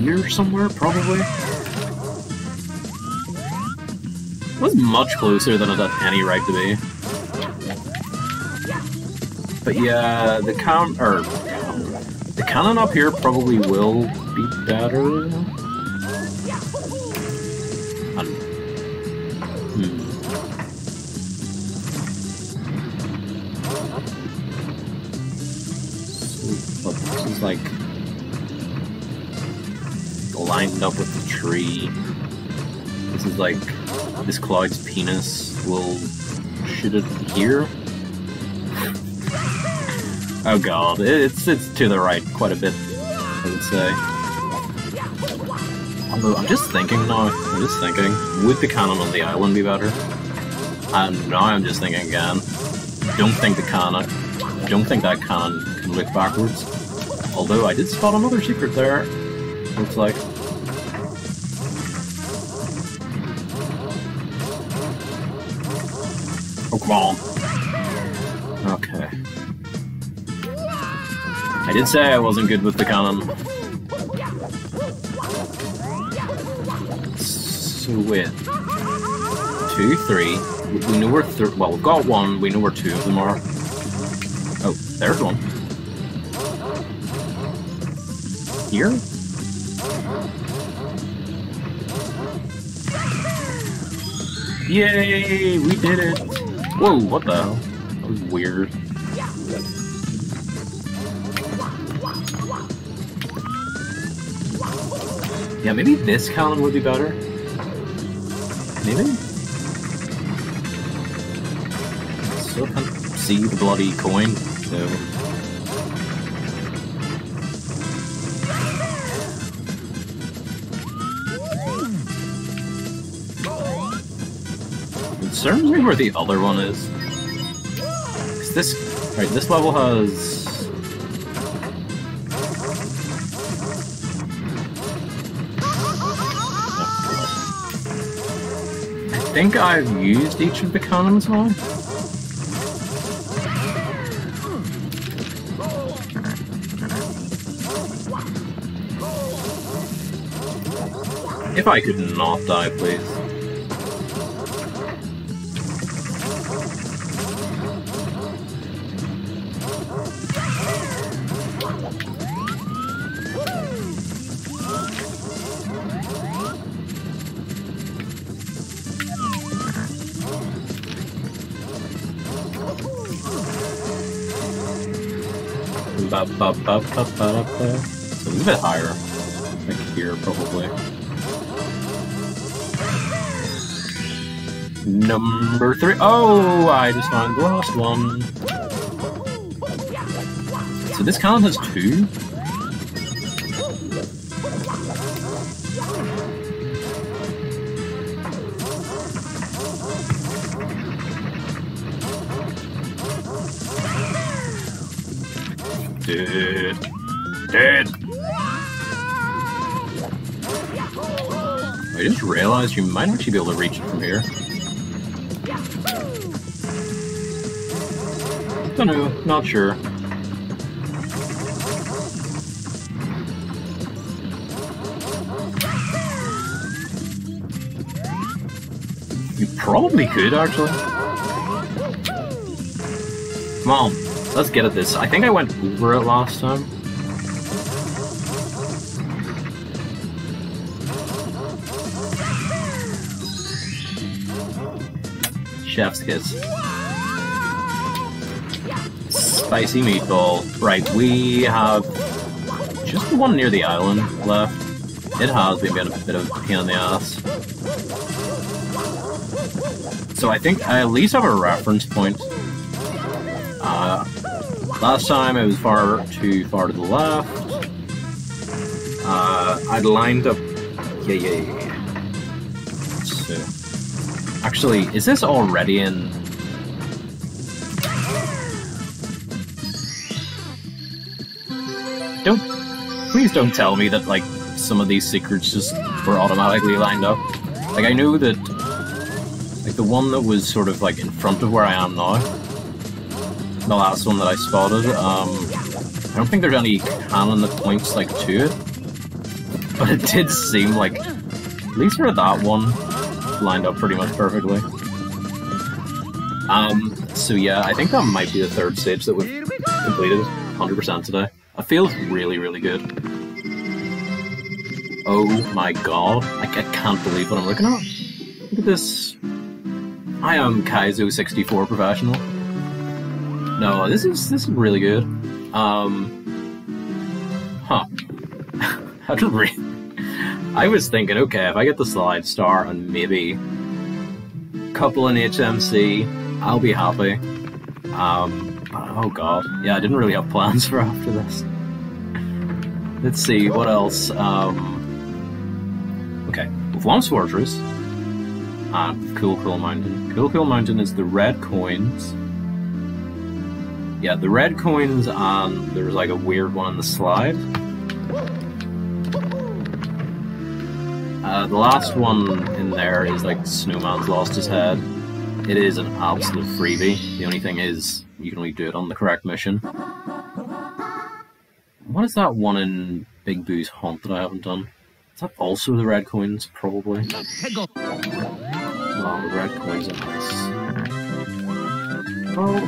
here somewhere, probably? It was much closer than it had any right to be. But yeah, the cam or the cannon up here probably will be better. Hmm. But this is like lined up with the tree. This is like. This cloud's penis will shoot it here. Oh god, it's it's to the right quite a bit, I would say. Although I'm just thinking now, I'm just thinking, would the cannon on the island be better? And now I'm just thinking again. Don't think the cannon, don't think that cannon can look backwards. Although I did spot another secret there. Looks like. Bomb. Okay. I did say I wasn't good with the cannon. So wait. Two, three. We know where three. Well, we've got one. We know where two of them are. Oh, there's one. Here? Yay! We did it! Whoa, what the hell? That was weird. Yeah, maybe this cannon would be better. Maybe? Still can't see the bloody coin, so... Concerns me where the other one is. Cause this, right, this level has. I think I've used each of the cannons now. If I could not die, please. Ba, ba, ba, ba, ba, ba. So it's a bit higher. Like here, probably. Number three. Oh, I just found the last one. So this cannon has two. Dead. Dead! I just realized you might actually be able to reach it from here. Don't know. Not sure. You probably could, actually. Come on. Let's get at this. I think I went over it last time. Chef's kiss. Spicy meatball. Right, we have just the one near the island left. It has been a bit of a pain in the ass. So I think I at least have a reference point. Uh, last time it was far too far to the left. Uh, I'd lined up. Yeah, yeah, yeah. So. Actually, is this already in? Don't. Please don't tell me that, like, some of these secrets just were automatically lined up. Like, I knew that. Like, the one that was sort of, like, in front of where I am now. The last one that I spotted. Um, I don't think there's any canon that points, like, to it. But it did seem like. At least for that one. Lined up pretty much perfectly. Um, so yeah, I think that might be the third stage that we've completed one hundred percent today. It feels really, really good. Oh my god, I can't believe what I'm looking at. Look at this. I am Kaizo sixty-four professional. No, this is this is really good. Um, huh? I don't really. I was thinking, okay, if I get the slide star and maybe a couple in H M C, I'll be happy. Um, oh god, yeah, I didn't really have plans for after this. Let's see, what else? Um, okay, with Whomp's Fortress and Cool Cool Mountain. Cool Cool Mountain is the red coins. Yeah, the red coins, and there was like a weird one on the slide. Uh, the last one in there is like Snowman's lost his head. It is an absolute freebie. The only thing is, you can only do it on the correct mission. What is that one in Big Boo's Haunt that I haven't done? Is that also the red coins? Probably. Well, the red coins are nice. Oh.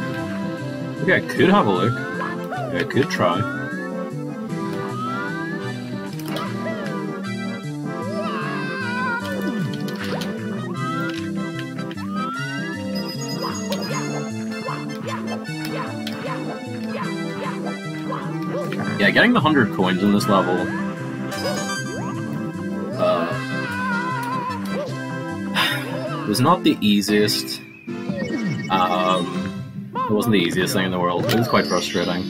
Okay, I could have a look. Yeah, I could try. Yeah, getting the hundred coins in this level. Uh, was not the easiest. Um, it wasn't the easiest thing in the world. It was quite frustrating.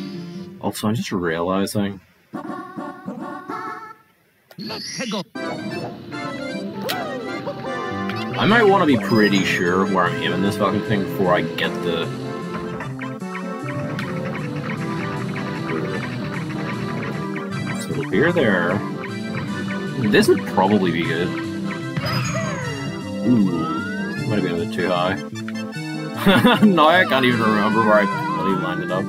Also, I'm just realizing. I might want to be pretty sure where I'm aiming this fucking thing before I get the. Beer there. This would probably be good. Ooh, might have been a bit too high. No, I can't even remember where I bloody lined it up.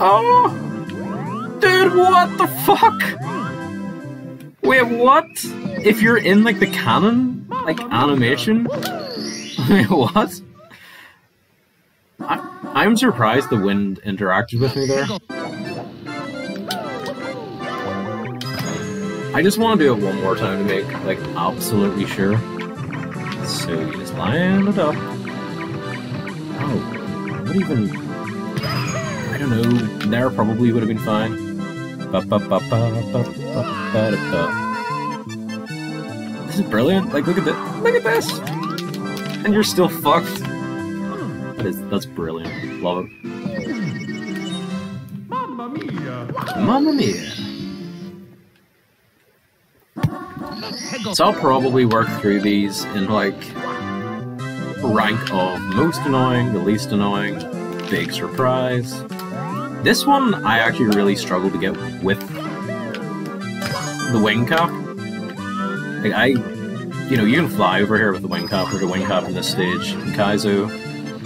Oh, dude, what the fuck? Wait, what? If you're in like the canon, like animation? Wait, what? I I'm surprised the wind interacted with me there. I just want to do it one more time to make, like, absolutely sure. So you just line it up. Oh, what even? I don't know. There probably would have been fine. This is brilliant. Like, look at this. Look at this. And you're still fucked. That is. That's brilliant. Love it. Mamma mia. Mamma mia. So I'll probably work through these in, like, rank of most annoying, the least annoying, big surprise. This one, I actually really struggled to get with the wing cap. Like, I, you know, you can fly over here with the wing cap, or the wing cap in this stage in Kaizo.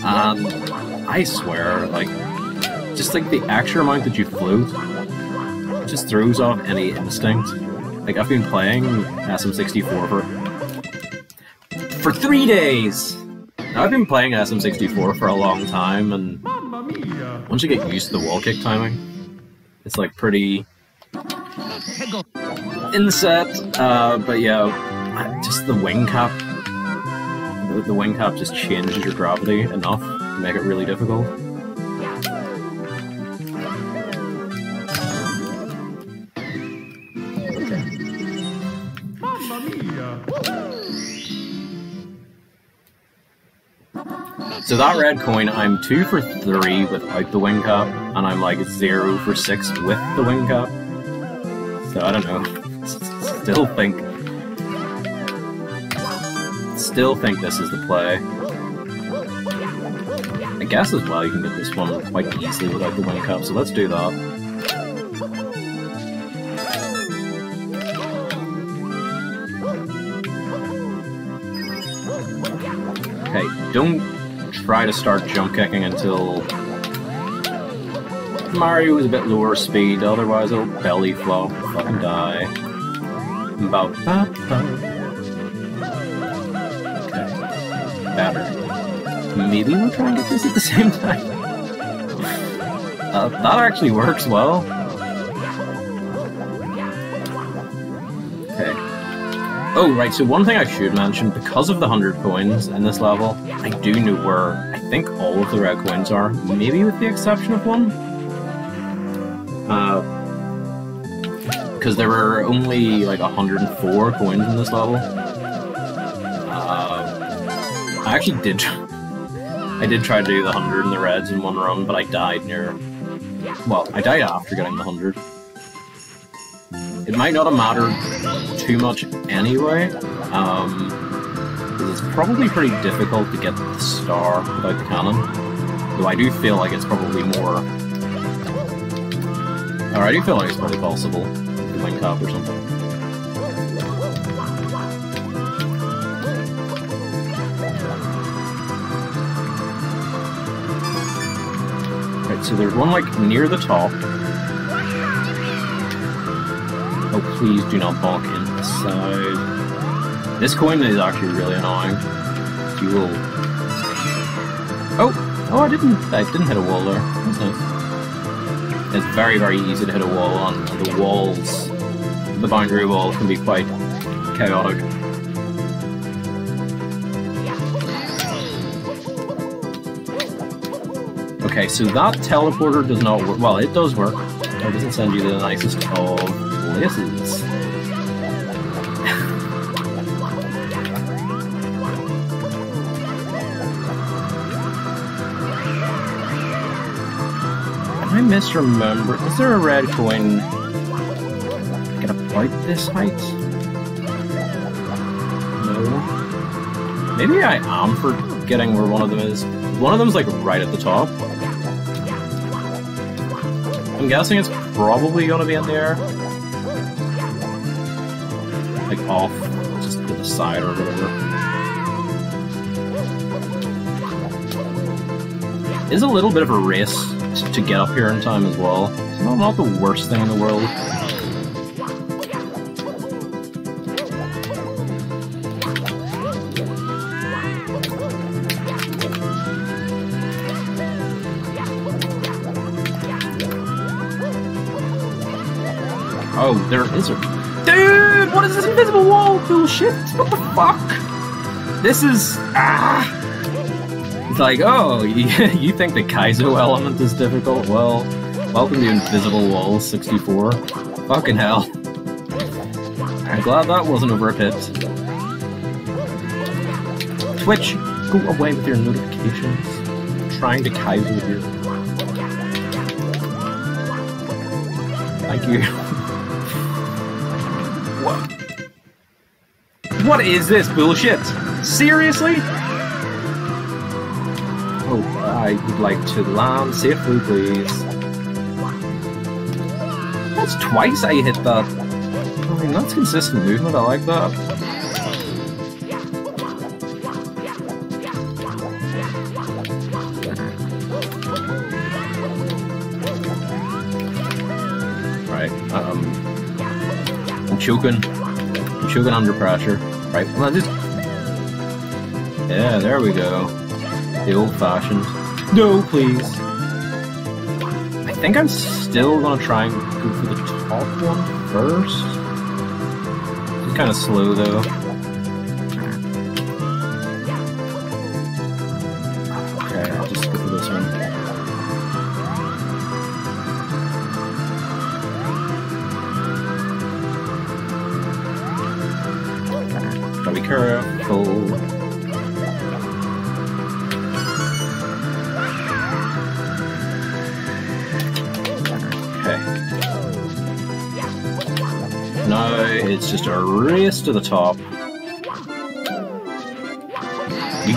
Um, I swear, like, just like the actual amount that you flew just throws off any instinct. Like, I've been playing S M sixty-four for for three days. Now, I've been playing S M sixty-four for a long time, and once you get used to the wall kick timing, it's like pretty inset. Uh, but yeah, just the wing cap. The, the wing cap just changes your gravity enough to make it really difficult. So that red coin, I'm two for three without the wing cap, and I'm like zero for six with the wing cap. So I don't know. Still think, still think this is the play. I guess as well you can get this one quite easily without the wing cap, so let's do that. Okay, don't try to start jump kicking until Mario is a bit lower speed, otherwise it'll belly flop and die. About that. Okay. Better. Maybe we'll try and get this at the same time. Uh, that actually works well. Okay. Oh, right, so one thing I should mention, because of the one hundred coins in this level, I do know where I think all of the red coins are, maybe with the exception of one. Because uh, there were only like one hundred four coins in this level. Uh, I actually did. I did try to do the one hundred and the reds in one run, but I died near. Well, I died after getting the one hundred. It might not have mattered too much anyway. Um, It's probably pretty difficult to get the star without the cannon, though I do feel like it's probably more... Or I do feel like it's probably possible to link up or something. Right, so there's one like near the top. Oh, please do not balk in the side. This coin is actually really annoying. You will. Oh, oh! I didn't. I didn't hit a wall there. That's nice. It's very, very easy to hit a wall on, and the walls, the boundary wall, can be quite chaotic. Okay, so that teleporter does not work. Well, it does work. It doesn't send you to the nicest of places. I misremember. Is there a red coin? Get a bite this height? No. Maybe I am forgetting where one of them is. One of them's like right at the top. I'm guessing it's probably gonna be in the air. Like off, just to the side or whatever. It's a little bit of a race to get up here in time as well. It's not, not the worst thing in the world. Oh, there is a... Dude, what is this invisible wall bullshit? What the fuck? This is... Ah! It's like, oh, you think the Kaizo element is difficult? Well, welcome to Invisible Wall sixty-four. Fucking hell. I'm glad that wasn't over a pit. Twitch, go away with your notifications. I'm trying to Kaizo here. Thank you. What? What is this bullshit? Seriously? I would like to land safely, please. That's twice I hit that. I mean, that's consistent movement, I like that. right? Um, I'm choking. I'm choking under pressure. Right? Come on, just... Yeah, there we go. The old-fashioned. No, please. I think I'm still gonna try and go for the top one first. It's kind of slow, though. Okay, I'll just go for this one. Gotta be careful. Okay. No, it's just a race to the top. You,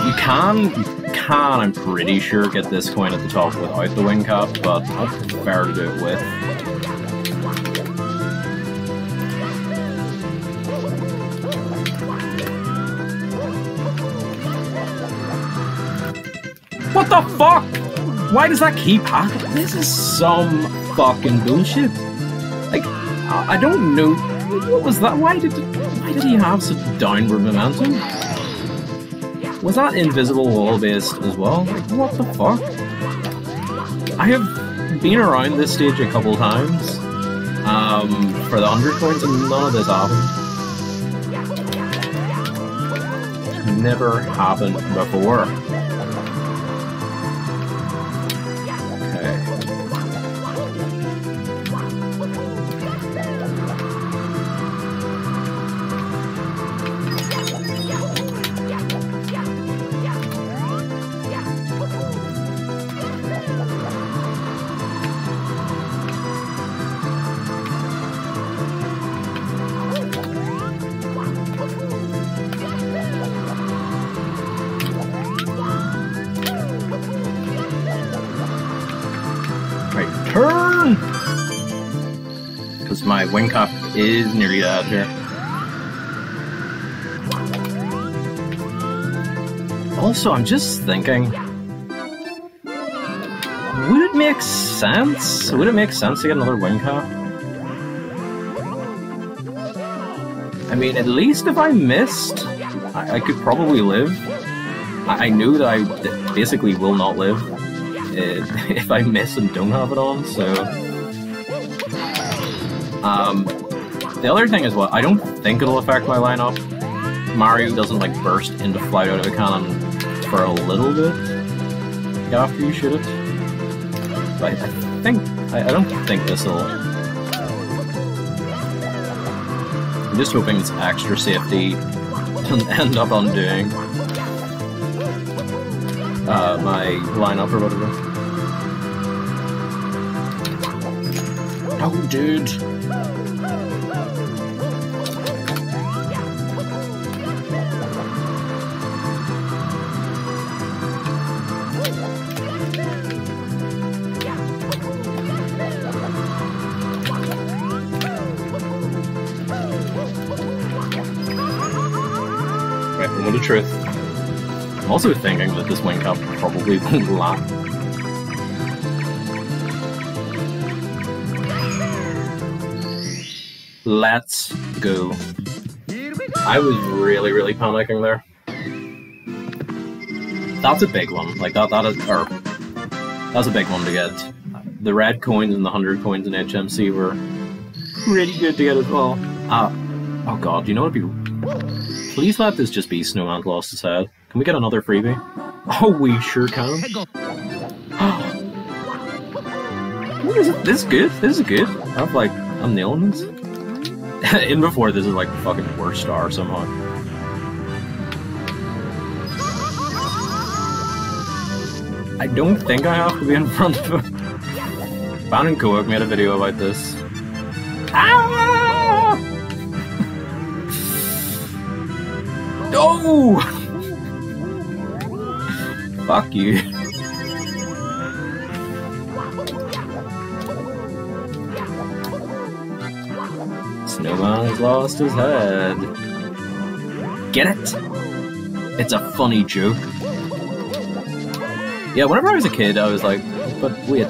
you can... Can, I'm pretty sure, get this coin at the top without the wing cap, but I prefer to do it with. What the fuck? Why does that keep happening? This is some fucking bullshit. Like, I don't know. What was that? Why did, why did he have such downward momentum? Was that invisible wall based as well? Like, what the fuck? I have been around this stage a couple times um, for the hundred coins, and none of this happened. Never happened before. My wing cap is nearly out here. Also, I'm just thinking, would it make sense? Would it make sense to get another wing cap? I mean, at least if I missed, I, I could probably live. I, I knew that I basically will not live if, if I miss and don't have it on, so... Um, the other thing is what, I don't think it'll affect my lineup. Mario doesn't like burst into flight out of a cannon for a little bit after you shoot it. But I think, I, I don't think this'll... I'm just hoping this extra safety doesn't end up undoing uh, my lineup or whatever. Oh, dude! The truth. I'm also thinking that this wing cap probably won't last. Let's go. I was really, really panicking there. That's a big one. Like that. That is. Or that's a big one to get. The red coins and the hundred coins in H M C were really good to get as well. Ah. Uh, oh god. You know what would be. Please let this just be Snowman lost his head. Can we get another freebie? Oh, we sure can. What is it? This is good. This is good. I'm like, I'm nailing this. In before, this is like the fucking worst star somehow. I don't think I have to be in front of him. Pounding Cook made a video about this. Ah! Oh! Fuck you. Snowman has lost his head. Get it? It's a funny joke. Yeah, whenever I was a kid, I was like, but wait,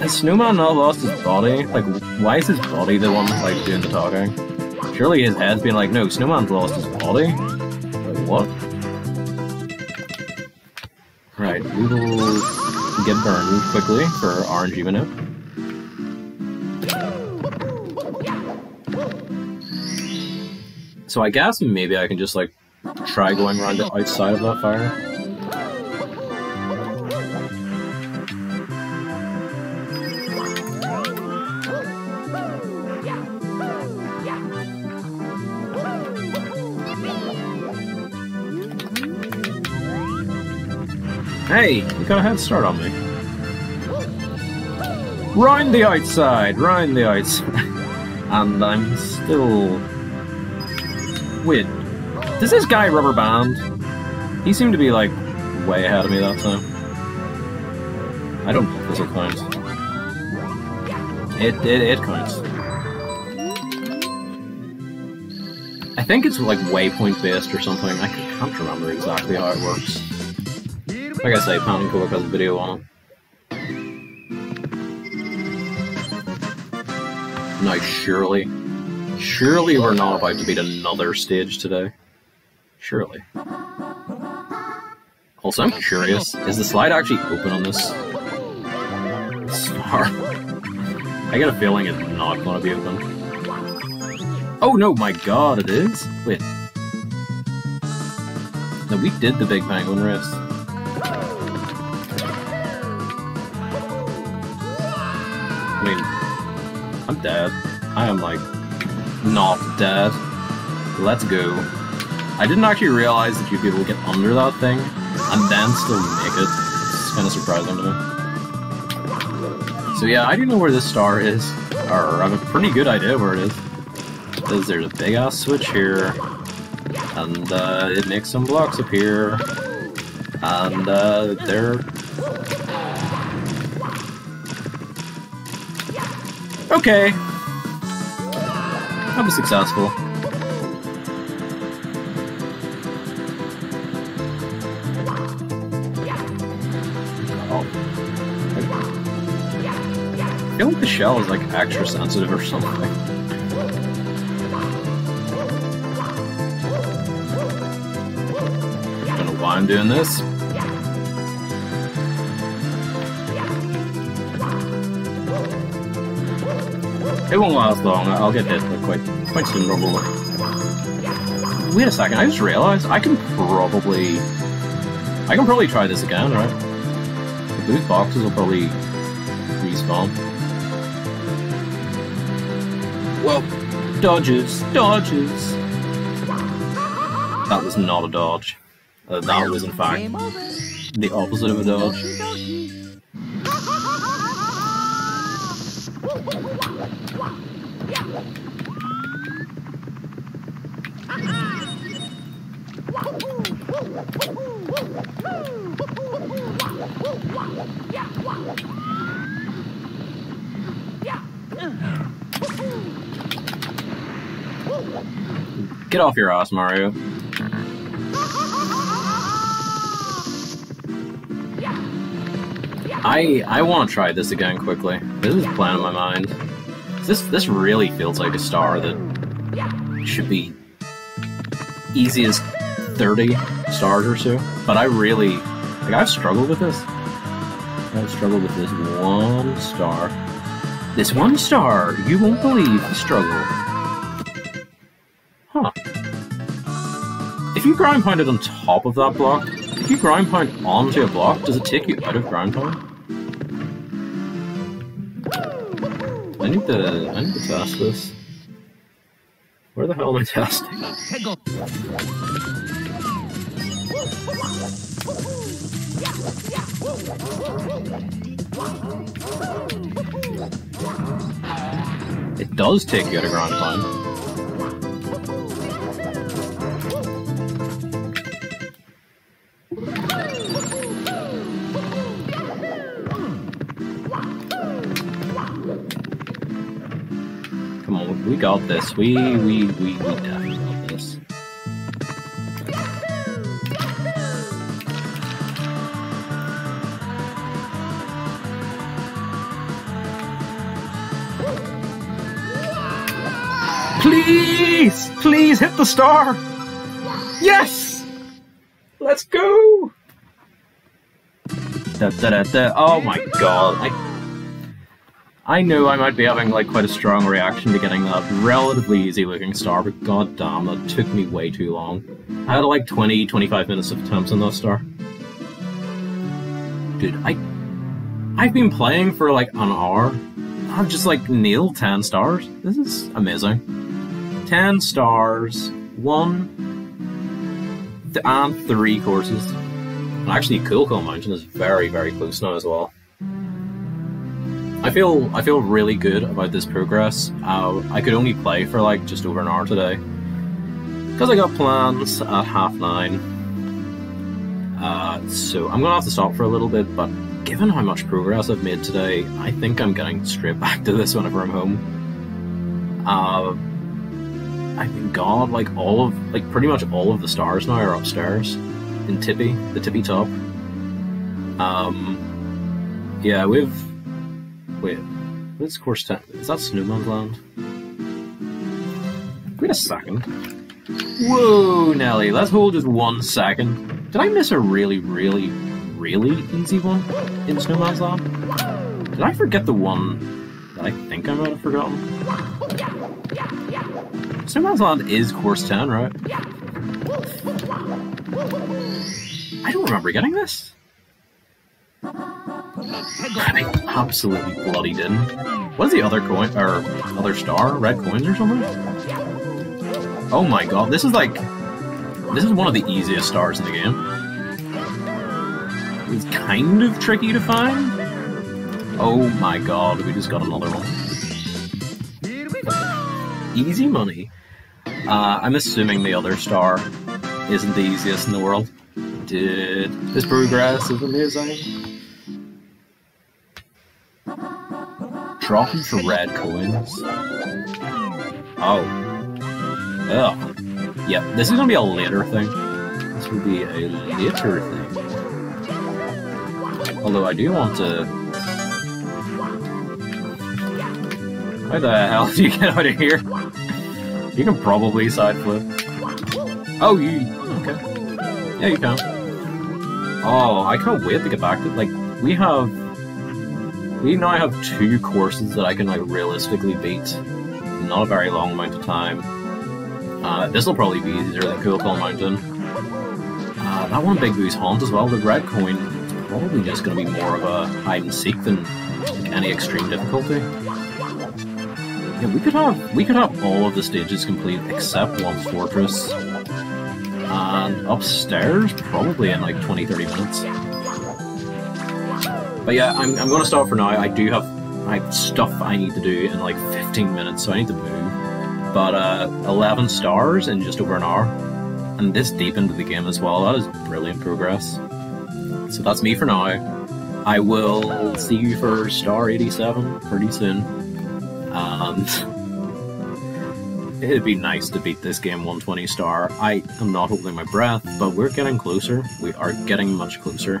Has Snowman not lost his body? Like, why is his body the one that's, like, doing the talking? Surely his head's been like, no, Snowman's lost his body? Like, what? Right, we will get burned quickly for R N G minute. So I guess maybe I can just, like, try going around the outside of that fire. Hey, you got a head start on me. Round the outside, round the outside. And I'm still... Wait, does this guy rubber band? He seemed to be like way ahead of me that time. I don't think this counts. It, it it counts. I think it's like waypoint based or something. I can't remember exactly how it works. Like I say, Pounding Cook has a video on it. Now surely. Surely we're not about to beat another stage today. Surely. Also, I'm curious, is the slide actually open on this star? I get a feeling it's not going to be open. Oh no, my god, it is? Wait. No, we did the big penguin race. I mean, I'm dead. I am like... not dead. Let's go. I didn't actually realize that you'd be able to get under that thing and then still make it. It's kind of surprising to me. So yeah, I do know where this star is. Or I have a pretty good idea where it is. Because there's a big ass switch here. And uh, it makes some blocks appear. And uh, they're... okay. That was successful. Oh. I feel like the shell is like extra sensitive or something. I don't know why I'm doing this. It won't last long, I'll get hit real quick. Quite soon, probably. Wait a second, I just realized I can probably... I can probably try this again, right? Those boxes will probably respawn. Whoa! Dodges! Dodges! That was not a dodge. Uh, that was, in fact, the opposite of a dodge. Get off your ass, Mario. I I want to try this again quickly. This is playing in my mind. This this really feels like a star that should be easy as thirty stars or so. But I really like I've struggled with this. I've struggled with this one star. This one star, you won't believe the struggle. Huh. If you ground pound it on top of that block, if you ground pound onto a block, does it take you out of ground pound? I need to, I need to test this. Where the hell am I testing? It does take you out of ground pound. We got this. We, we, we, we definitely got this. Please! Please hit the star! Yes! Let's go! Da, da, da, da. Oh my god. I, I knew I might be having like quite a strong reaction to getting that relatively easy looking star, but god damn, that took me way too long. I had like twenty, twenty-five minutes of attempts on that star. Dude, I... I've been playing for like an hour. I've just like nailed ten stars. This is amazing. ten stars, one th and three courses. And actually Cool Cool Mountain is very, very close now as well. I feel I feel really good about this progress. Uh, I could only play for like just over an hour today, because I got plans at half nine. Uh, so I'm gonna have to stop for a little bit, but given how much progress I've made today, I think I'm getting straight back to this whenever I'm home. Uh, I mean, god, like all of, like pretty much all of the stars now are upstairs in Tippy, the Tippy Top. Um, yeah, we've, wait, what's course ten? Is that Snowman's Land? Wait a second. Whoa, Nelly, let's hold just one second. Did I miss a really, really, really easy one in Snowman's Land? Did I forget the one that I think I might have forgotten? Snowman's Land is course ten, right? I don't remember getting this. I absolutely bloody didn't. What's the other coin, or other star? Red coins or something? Oh my god, this is like, this is one of the easiest stars in the game. It's kind of tricky to find. Oh my god, we just got another one. Easy money. Uh, I'm assuming the other star isn't the easiest in the world. Dude, this progress is amazing. Dropping for red coins. Oh. Ugh. Yeah, this is gonna be a later thing. This will be a later thing. Although I do want to... How the hell do you get out of here? You can probably side flip. Oh, you... okay. Yeah, you can. Oh, I can't wait to get back to... Like, we have... We now have two courses that I can, like, realistically beat in not a very long amount of time. Uh, this'll probably be easier than Cool Cool Mountain. Uh, that one Big Boo's Haunt as well, the red coin. Probably just going to be more of a hide and seek than like, any extreme difficulty. Yeah, we could have we could have all of the stages complete except Whomp's Fortress, and upstairs probably in like twenty to thirty minutes. But yeah, I'm I'm going to stop for now. I do have I have stuff I need to do in like fifteen minutes, so I need to move. But uh, eleven stars in just over an hour, and this deep into the game as well. That is brilliant progress. So that's me for now. I will see you for Star eighty-seven pretty soon. And it'd be nice to beat this game one twenty star. I am not holding my breath, but we're getting closer. We are getting much closer.